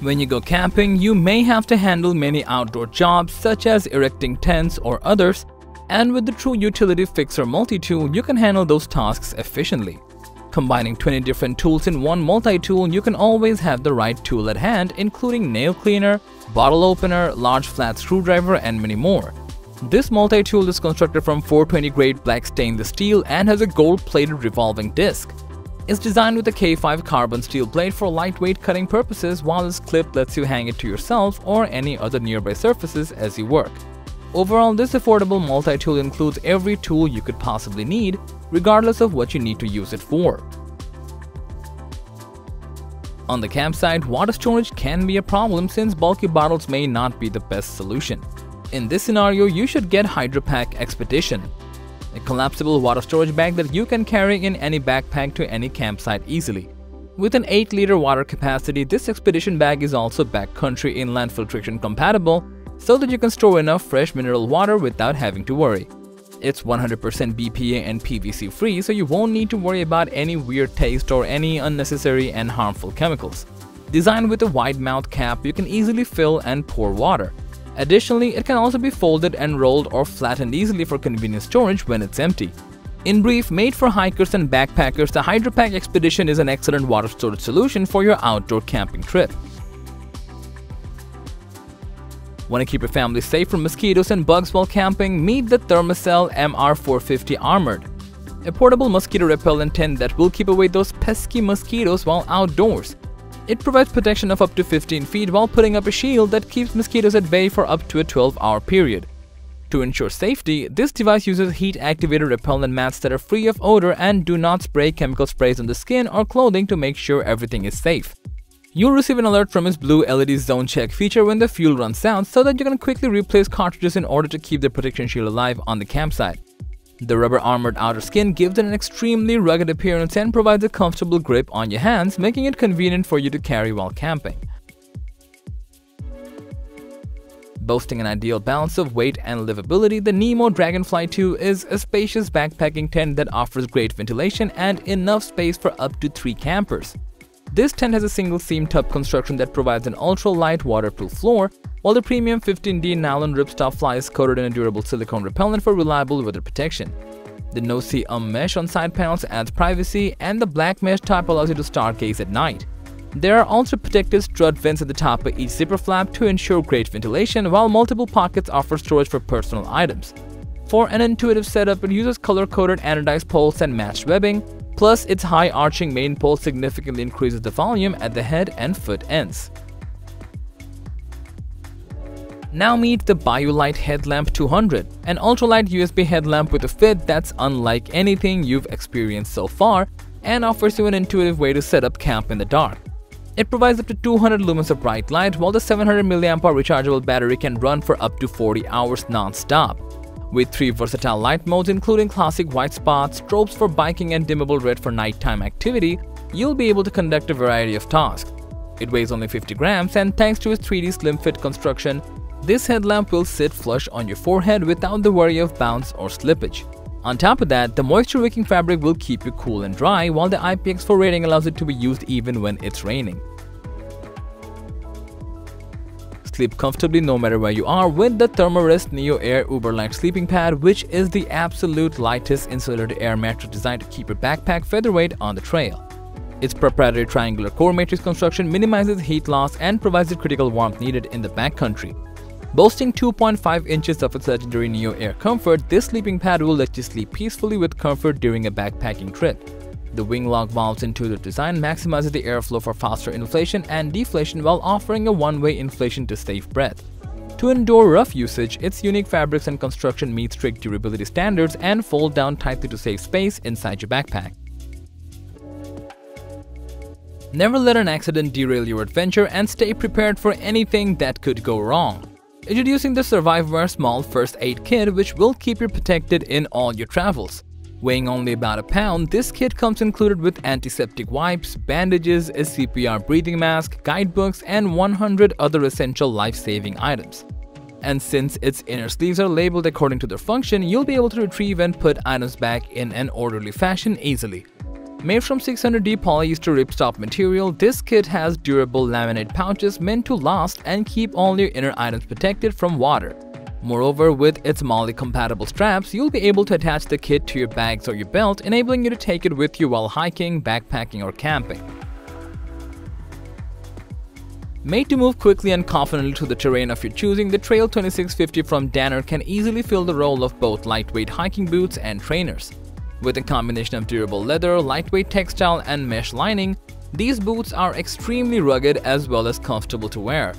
When you go camping, you may have to handle many outdoor jobs such as erecting tents or others. And with the True Utility Fixer multi-tool, you can handle those tasks efficiently. Combining 20 different tools in one multi-tool, you can always have the right tool at hand, including nail cleaner, bottle opener, large flat screwdriver, and many more. This multi-tool is constructed from 420 grade black stainless steel and has a gold-plated revolving disc. It's designed with a K5 carbon steel blade for lightweight cutting purposes, while this clip lets you hang it to yourself or any other nearby surfaces as you work. Overall, this affordable multi-tool includes every tool you could possibly need, regardless of what you need to use it for. On the campsite, water storage can be a problem since bulky bottles may not be the best solution. In this scenario, you should get Hydropack Expedition, a collapsible water storage bag that you can carry in any backpack to any campsite easily. With an 8-liter water capacity, this Expedition bag is also backcountry inland filtration compatible, so that you can store enough fresh mineral water without having to worry. It's 100% BPA and PVC free, so you won't need to worry about any weird taste or any unnecessary and harmful chemicals. Designed with a wide mouth cap, you can easily fill and pour water. Additionally, it can also be folded and rolled or flattened easily for convenient storage when it's empty. In brief, made for hikers and backpackers, the Hydropack Expedition is an excellent water storage solution for your outdoor camping trip. Want to keep your family safe from mosquitoes and bugs while camping? Meet the Thermacell MR450 Armored, a portable mosquito repellent tent that will keep away those pesky mosquitoes while outdoors. It provides protection of up to 15 feet while putting up a shield that keeps mosquitoes at bay for up to a 12-hour period. To ensure safety, this device uses heat-activated repellent mats that are free of odor and do not spray chemical sprays on the skin or clothing to make sure everything is safe. You'll receive an alert from its blue LED zone check feature when the fuel runs out so that you can quickly replace cartridges in order to keep the protection shield alive on the campsite. The rubber armored outer skin gives it an extremely rugged appearance and provides a comfortable grip on your hands, making it convenient for you to carry while camping. Boasting an ideal balance of weight and livability, the Nemo Dragonfly 2 is a spacious backpacking tent that offers great ventilation and enough space for up to 3 campers. This tent has a single seam tub construction that provides an ultra-light waterproof floor, while the premium 15D nylon ripstop fly is coated in a durable silicone repellent for reliable weather protection. The no-see mesh on side panels adds privacy, and the black mesh top allows you to stargaze at night. There are also protective strut vents at the top of each zipper flap to ensure great ventilation, while multiple pockets offer storage for personal items. For an intuitive setup, it uses color-coded anodized poles and matched webbing. Plus, its high arching main pole significantly increases the volume at the head and foot ends. Now meet the BioLite Headlamp 200, an ultralight USB headlamp with a fit that's unlike anything you've experienced so far and offers you an intuitive way to set up camp in the dark. It provides up to 200 lumens of bright light, while the 700 mAh rechargeable battery can run for up to 40 hours non-stop. With 3 versatile light modes including classic white spots, strobes for biking and dimmable red for nighttime activity, you'll be able to conduct a variety of tasks. It weighs only 50 grams and thanks to its 3D slim fit construction, this headlamp will sit flush on your forehead without the worry of bounce or slippage. On top of that, the moisture-wicking fabric will keep you cool and dry, while the IPX4 rating allows it to be used even when it's raining. Sleep comfortably no matter where you are with the Thermarest Neo Air Uberlight Sleeping Pad, which is the absolute lightest insulated air mattress designed to keep your backpack featherweight on the trail. Its proprietary triangular core matrix construction minimizes heat loss and provides the critical warmth needed in the backcountry. Boasting 2.5 inches of its legendary Neo Air comfort, this sleeping pad will let you sleep peacefully with comfort during a backpacking trip. The wing lock valve's intuitive design maximizes the airflow for faster inflation and deflation while offering a one-way inflation to save breath. To endure rough usage, its unique fabrics and construction meet strict durability standards and fold down tightly to save space inside your backpack. Never let an accident derail your adventure and stay prepared for anything that could go wrong. Introducing the Surviveware Small First Aid Kit, which will keep you protected in all your travels. Weighing only about a pound, this kit comes included with antiseptic wipes, bandages, a CPR breathing mask, guidebooks, and 100 other essential life-saving items. And since its inner sleeves are labeled according to their function, you'll be able to retrieve and put items back in an orderly fashion easily. Made from 600D polyester ripstop material, this kit has durable laminate pouches meant to last and keep all your inner items protected from water. Moreover, with its MOLLE-compatible straps, you'll be able to attach the kit to your bags or your belt, enabling you to take it with you while hiking, backpacking, or camping. Made to move quickly and confidently to the terrain of your choosing, the Trail 2650 from Danner can easily fill the role of both lightweight hiking boots and trainers. With a combination of durable leather, lightweight textile, and mesh lining, these boots are extremely rugged as well as comfortable to wear.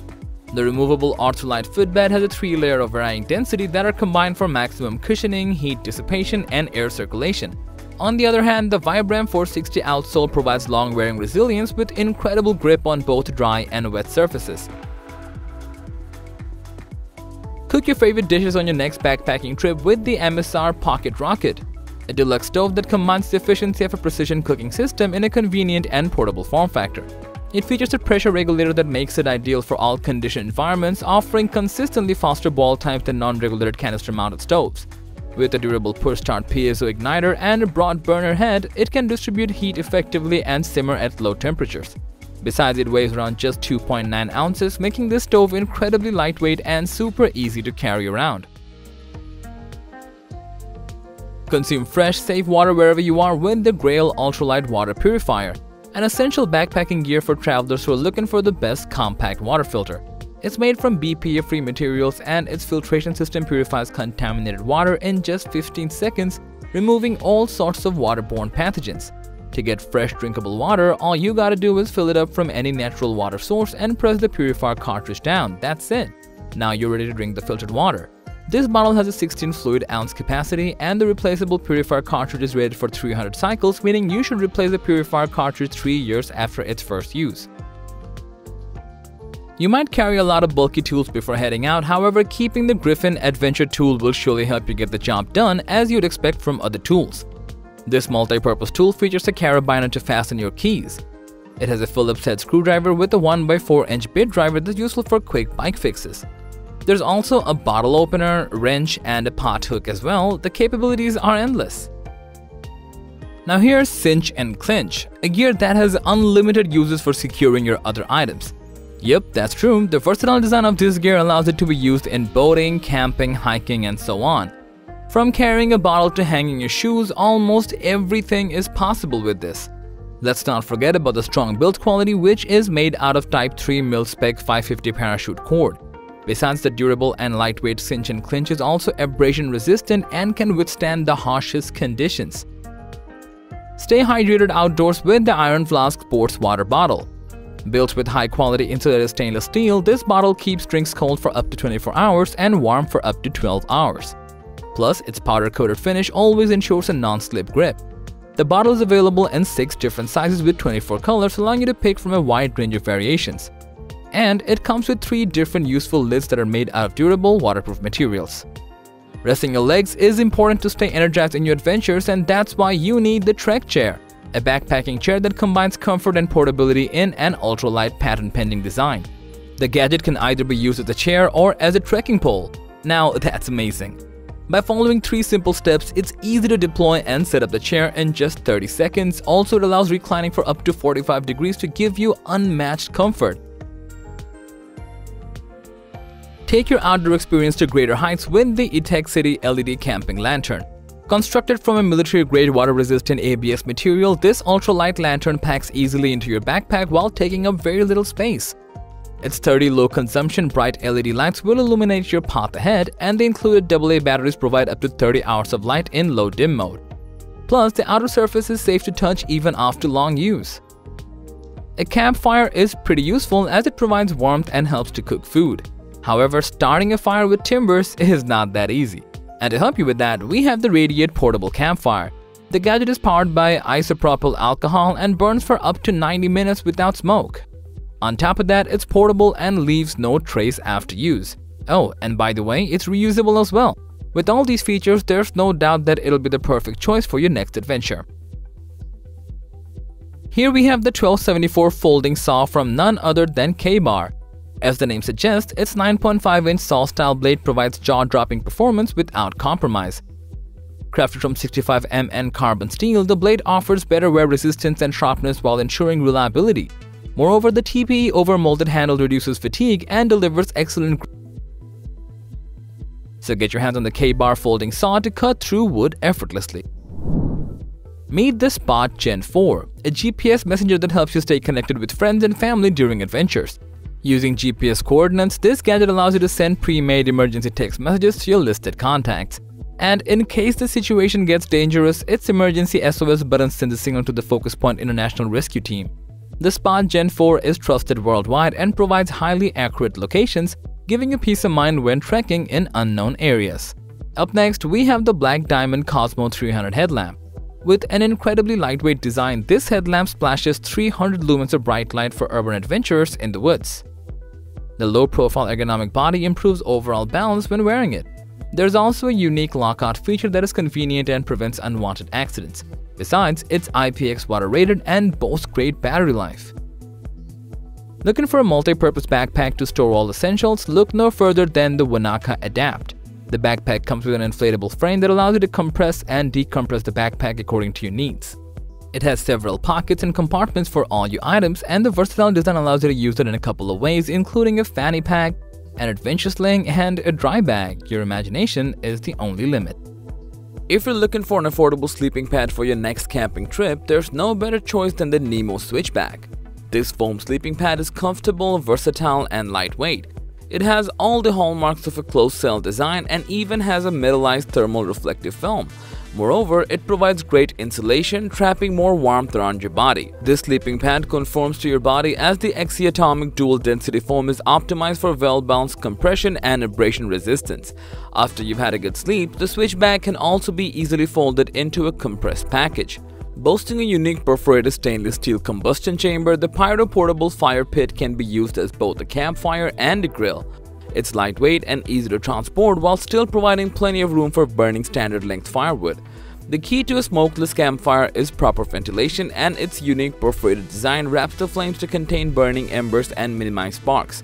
The removable ultralight footbed has a 3-layer of varying density that are combined for maximum cushioning, heat dissipation, and air circulation. On the other hand, the Vibram 460 outsole provides long-wearing resilience with incredible grip on both dry and wet surfaces. Cook your favorite dishes on your next backpacking trip with the MSR Pocket Rocket, a deluxe stove that combines the efficiency of a precision cooking system in a convenient and portable form factor. It features a pressure regulator that makes it ideal for all conditioned environments, offering consistently faster boil times than non-regulated canister-mounted stoves. With a durable push-start piezo igniter and a broad burner head, it can distribute heat effectively and simmer at low temperatures. Besides, it weighs around just 2.9 ounces, making this stove incredibly lightweight and super easy to carry around. Consume fresh, safe water wherever you are with the Grail Ultralight Water Purifier, an essential backpacking gear for travelers who are looking for the best compact water filter. It's made from BPA-free materials and its filtration system purifies contaminated water in just 15 seconds, removing all sorts of waterborne pathogens. To get fresh drinkable water, all you gotta do is fill it up from any natural water source and press the purifier cartridge down. That's it. Now you're ready to drink the filtered water. This bottle has a 16 fluid ounce capacity and the replaceable purifier cartridge is rated for 300 cycles, meaning you should replace the purifier cartridge 3 years after its first use. You might carry a lot of bulky tools before heading out, however, keeping the Griffin Adventure tool will surely help you get the job done as you'd expect from other tools. This multi-purpose tool features a carabiner to fasten your keys. It has a Phillips head screwdriver with a 1x4-inch bit driver that's useful for quick bike fixes. There's also a bottle opener, wrench, and a pot hook as well. The capabilities are endless. Now here's Cinch and Clinch, a gear that has unlimited uses for securing your other items. Yep, that's true. The versatile design of this gear allows it to be used in boating, camping, hiking, and so on. From carrying a bottle to hanging your shoes, almost everything is possible with this. Let's not forget about the strong build quality, which is made out of Type 3 mil-spec 550 parachute cord. Besides, the durable and lightweight Cinch and Clinch is also abrasion resistant and can withstand the harshest conditions. Stay hydrated outdoors with the Iron Flask Sports Water Bottle. Built with high-quality insulated stainless steel, this bottle keeps drinks cold for up to 24 hours and warm for up to 12 hours. Plus, its powder-coated finish always ensures a non-slip grip. The bottle is available in 6 different sizes with 24 colors, allowing you to pick from a wide range of variations. And it comes with 3 different useful lids that are made out of durable, waterproof materials. Resting your legs is important to stay energized in your adventures, and that's why you need the Trek Chair, a backpacking chair that combines comfort and portability in an ultralight patent-pending design. The gadget can either be used as a chair or as a trekking pole. Now that's amazing! By following 3 simple steps, it's easy to deploy and set up the chair in just 30 seconds. Also, it allows reclining for up to 45 degrees to give you unmatched comfort. Take your outdoor experience to greater heights with the E-Tech City LED Camping Lantern. Constructed from a military-grade water-resistant ABS material, this ultralight lantern packs easily into your backpack while taking up very little space. Its sturdy, low-consumption, bright LED lights will illuminate your path ahead, and the included AA batteries provide up to 30 hours of light in low-dim mode. Plus, the outer surface is safe to touch even after long use. A campfire is pretty useful as it provides warmth and helps to cook food. However, starting a fire with timbers is not that easy. And to help you with that, we have the Radiate Portable Campfire. The gadget is powered by isopropyl alcohol and burns for up to 90 minutes without smoke. On top of that, it's portable and leaves no trace after use. Oh, and by the way, it's reusable as well. With all these features, there's no doubt that it'll be the perfect choice for your next adventure. Here we have the 1274 folding saw from none other than K-Bar. As the name suggests, its 9.5-inch saw-style blade provides jaw-dropping performance without compromise. Crafted from 65mm carbon steel, the blade offers better wear resistance and sharpness while ensuring reliability. Moreover, the TPE over molded handle reduces fatigue and delivers excellent grip. So get your hands on the K-Bar folding saw to cut through wood effortlessly. Meet the Spot Gen 4, a GPS messenger that helps you stay connected with friends and family during adventures. Using GPS coordinates, this gadget allows you to send pre-made emergency text messages to your listed contacts. And in case the situation gets dangerous, its emergency SOS button sends a signal to the Focus Point International Rescue Team. The Spot Gen 4 is trusted worldwide and provides highly accurate locations, giving you peace of mind when trekking in unknown areas. Up next, we have the Black Diamond Cosmo 300 headlamp. With an incredibly lightweight design, this headlamp splashes 300 lumens of bright light for urban adventurers in the woods. The low-profile ergonomic body improves overall balance when wearing it. There's also a unique lockout feature that is convenient and prevents unwanted accidents. Besides, it's IPX water-rated and boasts great battery life. Looking for a multi-purpose backpack to store all essentials? Look no further than the Wanaka Adapt. The backpack comes with an inflatable frame that allows you to compress and decompress the backpack according to your needs. It has several pockets and compartments for all your items, and the versatile design allows you to use it in a couple of ways, including a fanny pack, an adventure sling, and a dry bag. Your imagination is the only limit. If you're looking for an affordable sleeping pad for your next camping trip, there's no better choice than the Nemo Switchback. This foam sleeping pad is comfortable, versatile, and lightweight. It has all the hallmarks of a closed cell design and even has a metallized thermal reflective film. Moreover, it provides great insulation, trapping more warmth around your body. This sleeping pad conforms to your body as the Exiatomic Dual Density Foam is optimized for well-balanced compression and abrasion resistance. After you've had a good sleep, the Switchback can also be easily folded into a compressed package. Boasting a unique perforated stainless steel combustion chamber, the Pyro Portable Fire Pit can be used as both a campfire and a grill. It's lightweight and easy to transport while still providing plenty of room for burning standard-length firewood. The key to a smokeless campfire is proper ventilation, and its unique perforated design wraps the flames to contain burning embers and minimize sparks.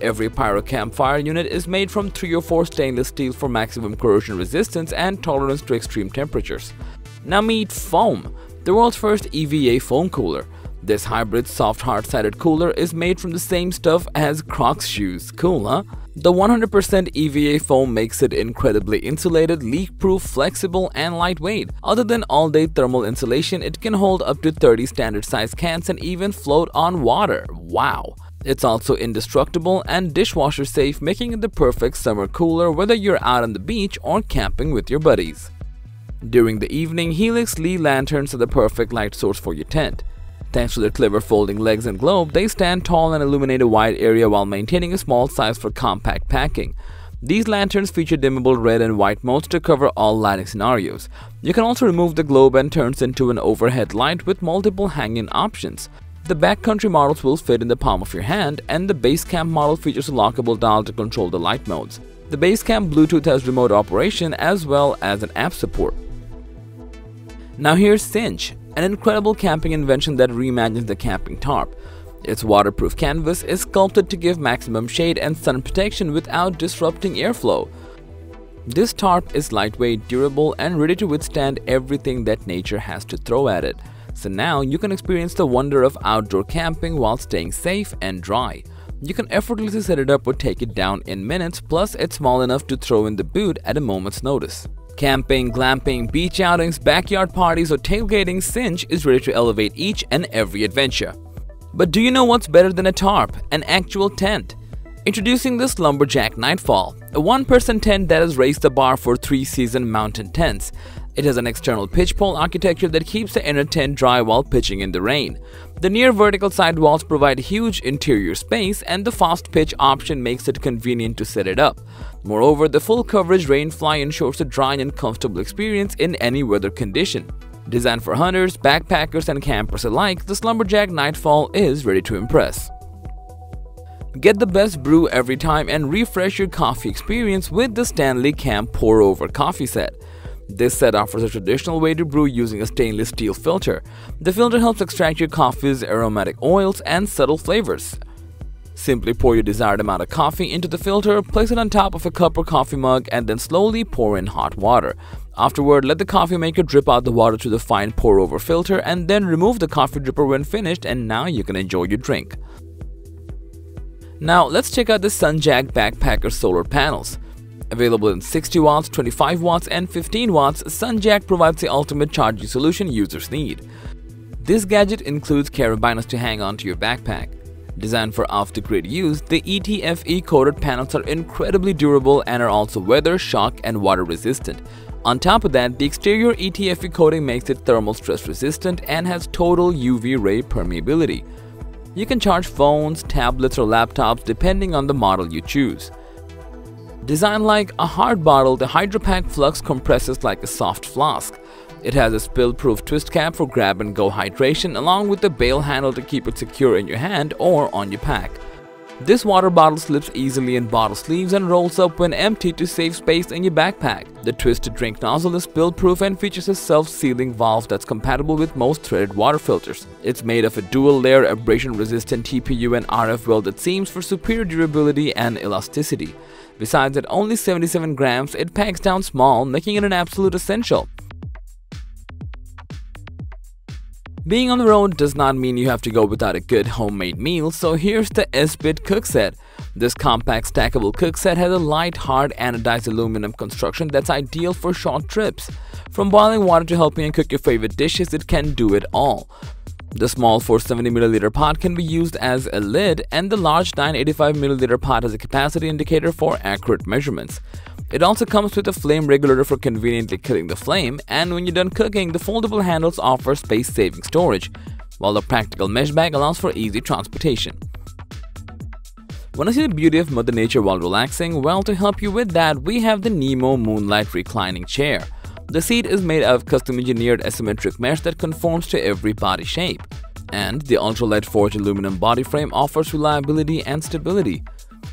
Every pyro campfire unit is made from 3 or 4 stainless steel for maximum corrosion resistance and tolerance to extreme temperatures. Now meet Foam, the world's first EVA foam cooler. This hybrid soft hard-sided cooler is made from the same stuff as Crocs shoes. Cool, huh? The 100% EVA foam makes it incredibly insulated, leak-proof, flexible, and lightweight. Other than all-day thermal insulation, it can hold up to 30 standard-sized cans and even float on water. Wow! It's also indestructible and dishwasher-safe, making it the perfect summer cooler whether you're out on the beach or camping with your buddies. During the evening, Helix Lee lanterns are the perfect light source for your tent. Thanks to their clever folding legs and globe, they stand tall and illuminate a wide area while maintaining a small size for compact packing. These lanterns feature dimmable red and white modes to cover all lighting scenarios. You can also remove the globe and turns into an overhead light with multiple hanging options. The backcountry models will fit in the palm of your hand, and the base camp model features a lockable dial to control the light modes. The base camp Bluetooth has remote operation as well as an app support. Now here's Cinch, an incredible camping invention that reimagines the camping tarp. Its waterproof canvas is sculpted to give maximum shade and sun protection without disrupting airflow. This tarp is lightweight, durable, and ready to withstand everything that nature has to throw at it. So now you can experience the wonder of outdoor camping while staying safe and dry. You can effortlessly set it up or take it down in minutes, plus it's small enough to throw in the boot at a moment's notice. Camping, glamping, beach outings, backyard parties, or tailgating, Cinch is ready to elevate each and every adventure. But do you know what's better than a tarp? An actual tent. Introducing the Slumberjack Nightfall, a one-person tent that has raised the bar for three-season mountain tents. It has an external pitch pole architecture that keeps the inner tent dry while pitching in the rain. The near-vertical side walls provide huge interior space, and the fast pitch option makes it convenient to set it up. Moreover, the full-coverage rainfly ensures a dry and comfortable experience in any weather condition. Designed for hunters, backpackers, and campers alike, the Slumberjack Nightfall is ready to impress. Get the best brew every time and refresh your coffee experience with the Stanley Camp Pour-Over Coffee Set. This set offers a traditional way to brew using a stainless steel filter. The filter helps extract your coffee's aromatic oils and subtle flavors. Simply pour your desired amount of coffee into the filter, place it on top of a cup or coffee mug, and then slowly pour in hot water. Afterward, let the coffee maker drip out the water through the fine pour-over filter, and then remove the coffee dripper when finished, and now you can enjoy your drink. Now let's check out the Sunjack Backpacker Solar Panels. Available in 60 watts, 25 watts, and 15 watts, Sunjack provides the ultimate charging solution users need. This gadget includes carabiners to hang onto your backpack. Designed for off-the-grid use, the ETFE-coated panels are incredibly durable and are also weather, shock, and water resistant. On top of that, the exterior ETFE coating makes it thermal stress resistant and has total UV ray permeability. You can charge phones, tablets, or laptops depending on the model you choose. Designed like a hard bottle, the Hydropack Flux compresses like a soft flask. It has a spill-proof twist cap for grab-and-go hydration, along with a bail handle to keep it secure in your hand or on your pack. This water bottle slips easily in bottle sleeves and rolls up when empty to save space in your backpack. The twist-to-drink nozzle is spill-proof and features a self-sealing valve that's compatible with most threaded water filters. It's made of a dual-layer abrasion-resistant TPU and RF-welded seams for superior durability and elasticity. Besides, at only 77 grams, it packs down small, making it an absolute essential. Being on the road does not mean you have to go without a good homemade meal, so here's the S-Bit Cook Set. This compact stackable cook set has a light, hard, anodized aluminum construction that's ideal for short trips. From boiling water to helping you cook your favorite dishes, it can do it all. The small 470ml pot can be used as a lid, and the large 985ml pot has a capacity indicator for accurate measurements. It also comes with a flame regulator for conveniently killing the flame, and when you're done cooking, the foldable handles offer space-saving storage, while the practical mesh bag allows for easy transportation. Want to see the beauty of Mother Nature while relaxing? Well, to help you with that, we have the Nemo Moonlight Reclining Chair. The seat is made of custom-engineered asymmetric mesh that conforms to every body shape, and the ultralight forged aluminum body frame offers reliability and stability.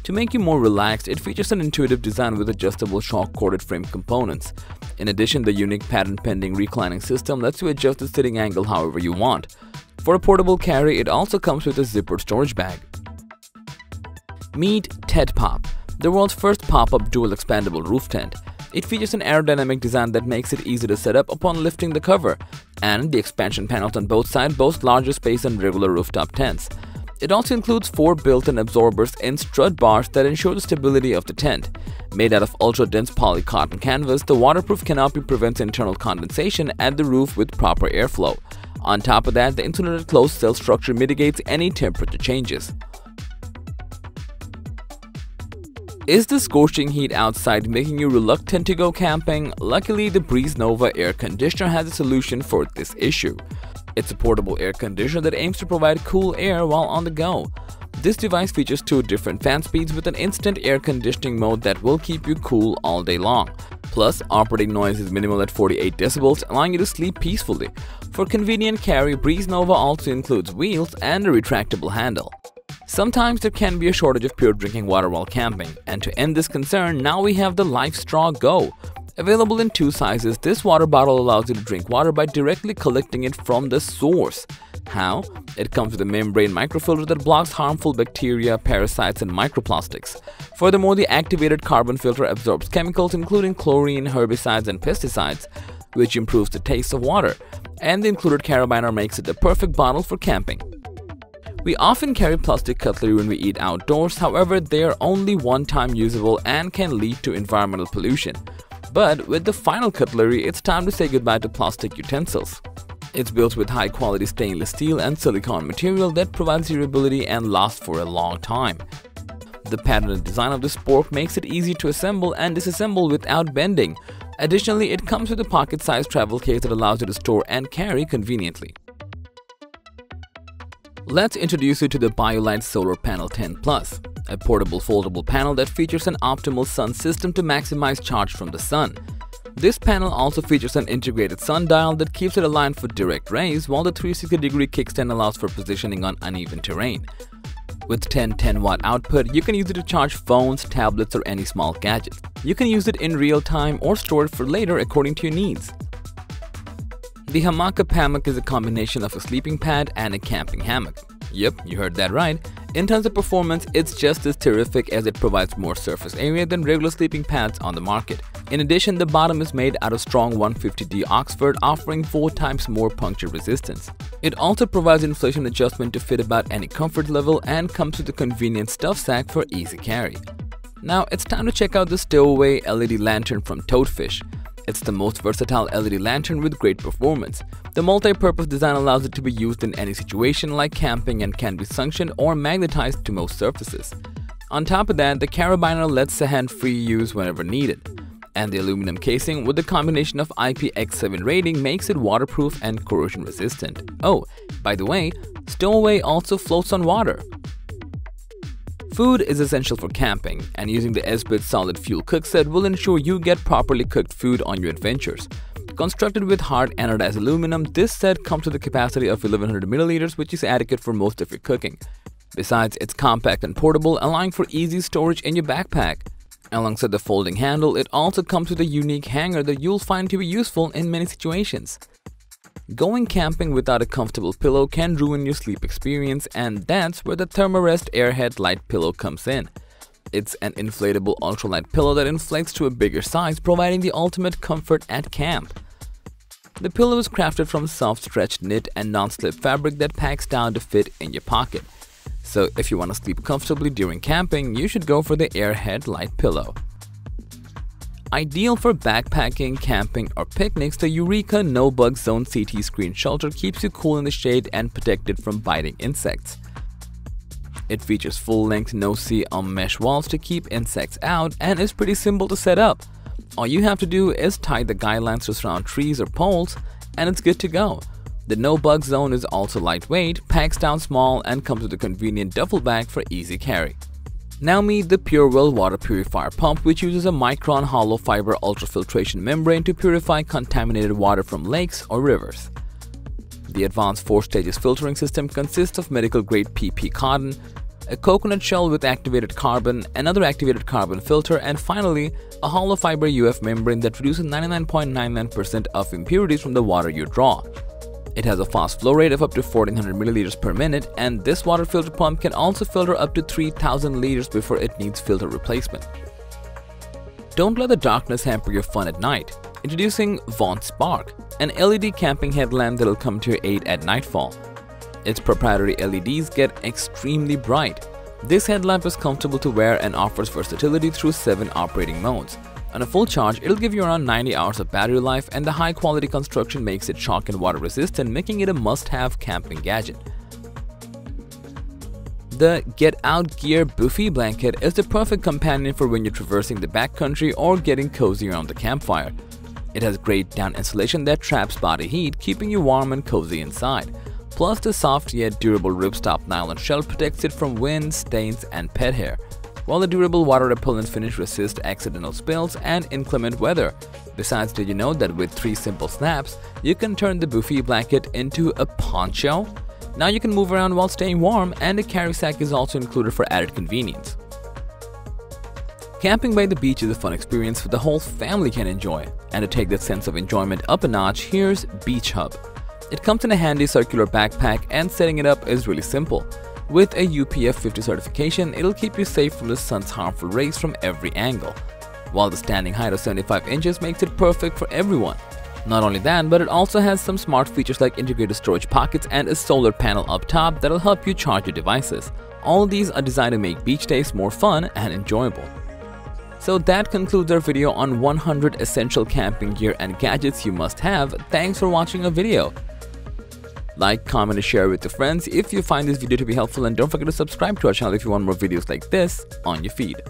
To make you more relaxed, it features an intuitive design with adjustable shock-corded frame components. In addition, the unique patent-pending reclining system lets you adjust the sitting angle however you want. For a portable carry, it also comes with a zippered storage bag. Meet Ted Pop, the world's first pop-up dual-expandable roof tent. It features an aerodynamic design that makes it easy to set up upon lifting the cover, and the expansion panels on both sides boast larger space than regular rooftop tents. It also includes four built-in absorbers and strut bars that ensure the stability of the tent. Made out of ultra-dense polycotton canvas, the waterproof canopy prevents internal condensation at the roof with proper airflow. On top of that, the insulated closed-cell structure mitigates any temperature changes. Is the scorching heat outside making you reluctant to go camping? Luckily, the Breeze Nova air conditioner has a solution for this issue. It's a portable air conditioner that aims to provide cool air while on the go. This device features two different fan speeds with an instant air conditioning mode that will keep you cool all day long. Plus, operating noise is minimal at 48 decibels, allowing you to sleep peacefully. For convenient carry, Breeze Nova also includes wheels and a retractable handle. Sometimes there can be a shortage of pure drinking water while camping, and to end this concern, now we have the Life Straw Go. Available in two sizes, this water bottle allows you to drink water by directly collecting it from the source. How? It comes with a membrane microfilter that blocks harmful bacteria, parasites, and microplastics. Furthermore, the activated carbon filter absorbs chemicals including chlorine, herbicides, and pesticides, which improves the taste of water. And the included carabiner makes it the perfect bottle for camping. We often carry plastic cutlery when we eat outdoors, however, they are only one-time usable and can lead to environmental pollution. But with the final cutlery, it's time to say goodbye to plastic utensils. It's built with high-quality stainless steel and silicone material that provides durability and lasts for a long time. The patented design of this spork makes it easy to assemble and disassemble without bending. Additionally, it comes with a pocket-sized travel case that allows you to store and carry conveniently. Let's introduce you to the BioLite Solar Panel 10+. A portable foldable panel that features an optimal sun system to maximize charge from the sun. This panel also features an integrated sundial that keeps it aligned for direct rays, while the 360-degree kickstand allows for positioning on uneven terrain. With 10 10-watt output, you can use it to charge phones, tablets, or any small gadget. You can use it in real time or store it for later according to your needs. The Hammock Hammock is a combination of a sleeping pad and a camping hammock. Yep, you heard that right. In terms of performance, it's just as terrific as it provides more surface area than regular sleeping pads on the market. In addition, the bottom is made out of strong 150D Oxford, offering 4 times more puncture resistance. It also provides inflation adjustment to fit about any comfort level and comes with a convenient stuff sack for easy carry. Now it's time to check out the Stowaway LED Lantern from Toadfish. It's the most versatile LED lantern with great performance. The multi-purpose design allows it to be used in any situation like camping and can be suctioned or magnetized to most surfaces. On top of that, the carabiner lets the hand free use whenever needed. And the aluminum casing with the combination of IPX7 rating makes it waterproof and corrosion resistant. Oh, by the way, Stowaway also floats on water. Food is essential for camping, and using the SBIT Solid Fuel Cook Set will ensure you get properly cooked food on your adventures. Constructed with hard anodized aluminum, this set comes with a capacity of 1100 ml, which is adequate for most of your cooking. Besides, it's compact and portable, allowing for easy storage in your backpack. Alongside the folding handle, it also comes with a unique hanger that you'll find to be useful in many situations. Going camping without a comfortable pillow can ruin your sleep experience, and that's where the Thermarest Airhead Light Pillow comes in. It's an inflatable ultralight pillow that inflates to a bigger size, providing the ultimate comfort at camp. The pillow is crafted from soft stretched knit and non-slip fabric that packs down to fit in your pocket. So if you want to sleep comfortably during camping, you should go for the Airhead Light Pillow. Ideal for backpacking, camping, or picnics, the Eureka No Bug Zone CT Screen Shelter keeps you cool in the shade and protected from biting insects. It features full-length no-see or mesh walls to keep insects out and is pretty simple to set up. All you have to do is tie the guy lines to surround trees or poles, and it's good to go. The No Bug Zone is also lightweight, packs down small, and comes with a convenient duffel bag for easy carry. Now meet the PureWell Water Purifier Pump, which uses a micron hollow fiber ultrafiltration membrane to purify contaminated water from lakes or rivers. The advanced 4 stages filtering system consists of medical-grade PP cotton, a coconut shell with activated carbon, another activated carbon filter, and finally, a hollow fiber UF membrane that reduces 99.99% of impurities from the water you draw. It has a fast flow rate of up to 1400 ml per minute, and this water filter pump can also filter up to 3000 liters before it needs filter replacement. Don't let the darkness hamper your fun at night. Introducing Vaunt Spark, an LED camping headlamp that'll come to your aid at nightfall. Its proprietary LEDs get extremely bright. This headlamp is comfortable to wear and offers versatility through 7 operating modes. On a full charge, it'll give you around 90 hours of battery life, and the high-quality construction makes it shock and water resistant, making it a must-have camping gadget. The Get Out Gear Buffet Blanket is the perfect companion for when you're traversing the backcountry or getting cozy around the campfire. It has great down insulation that traps body heat, keeping you warm and cozy inside. Plus, the soft yet durable rooftop nylon shell protects it from wind, stains, and pet hair, while the durable water repellent finish resists accidental spills and inclement weather. Besides, did you know that with 3 simple snaps, you can turn the buffy blanket into a poncho? Now you can move around while staying warm, and a carry sack is also included for added convenience. Camping by the beach is a fun experience that the whole family can enjoy. And to take that sense of enjoyment up a notch, here's Beach Hub. It comes in a handy circular backpack, and setting it up is really simple. With a UPF 50 certification, it'll keep you safe from the sun's harmful rays from every angle, while the standing height of 75 inches makes it perfect for everyone. Not only that, but it also has some smart features like integrated storage pockets and a solar panel up top that'll help you charge your devices. All these are designed to make beach days more fun and enjoyable. So that concludes our video on 100 essential camping gear and gadgets you must have. Thanks for watching our video. Like, comment and share with your friends if you find this video to be helpful, and don't forget to subscribe to our channel if you want more videos like this on your feed.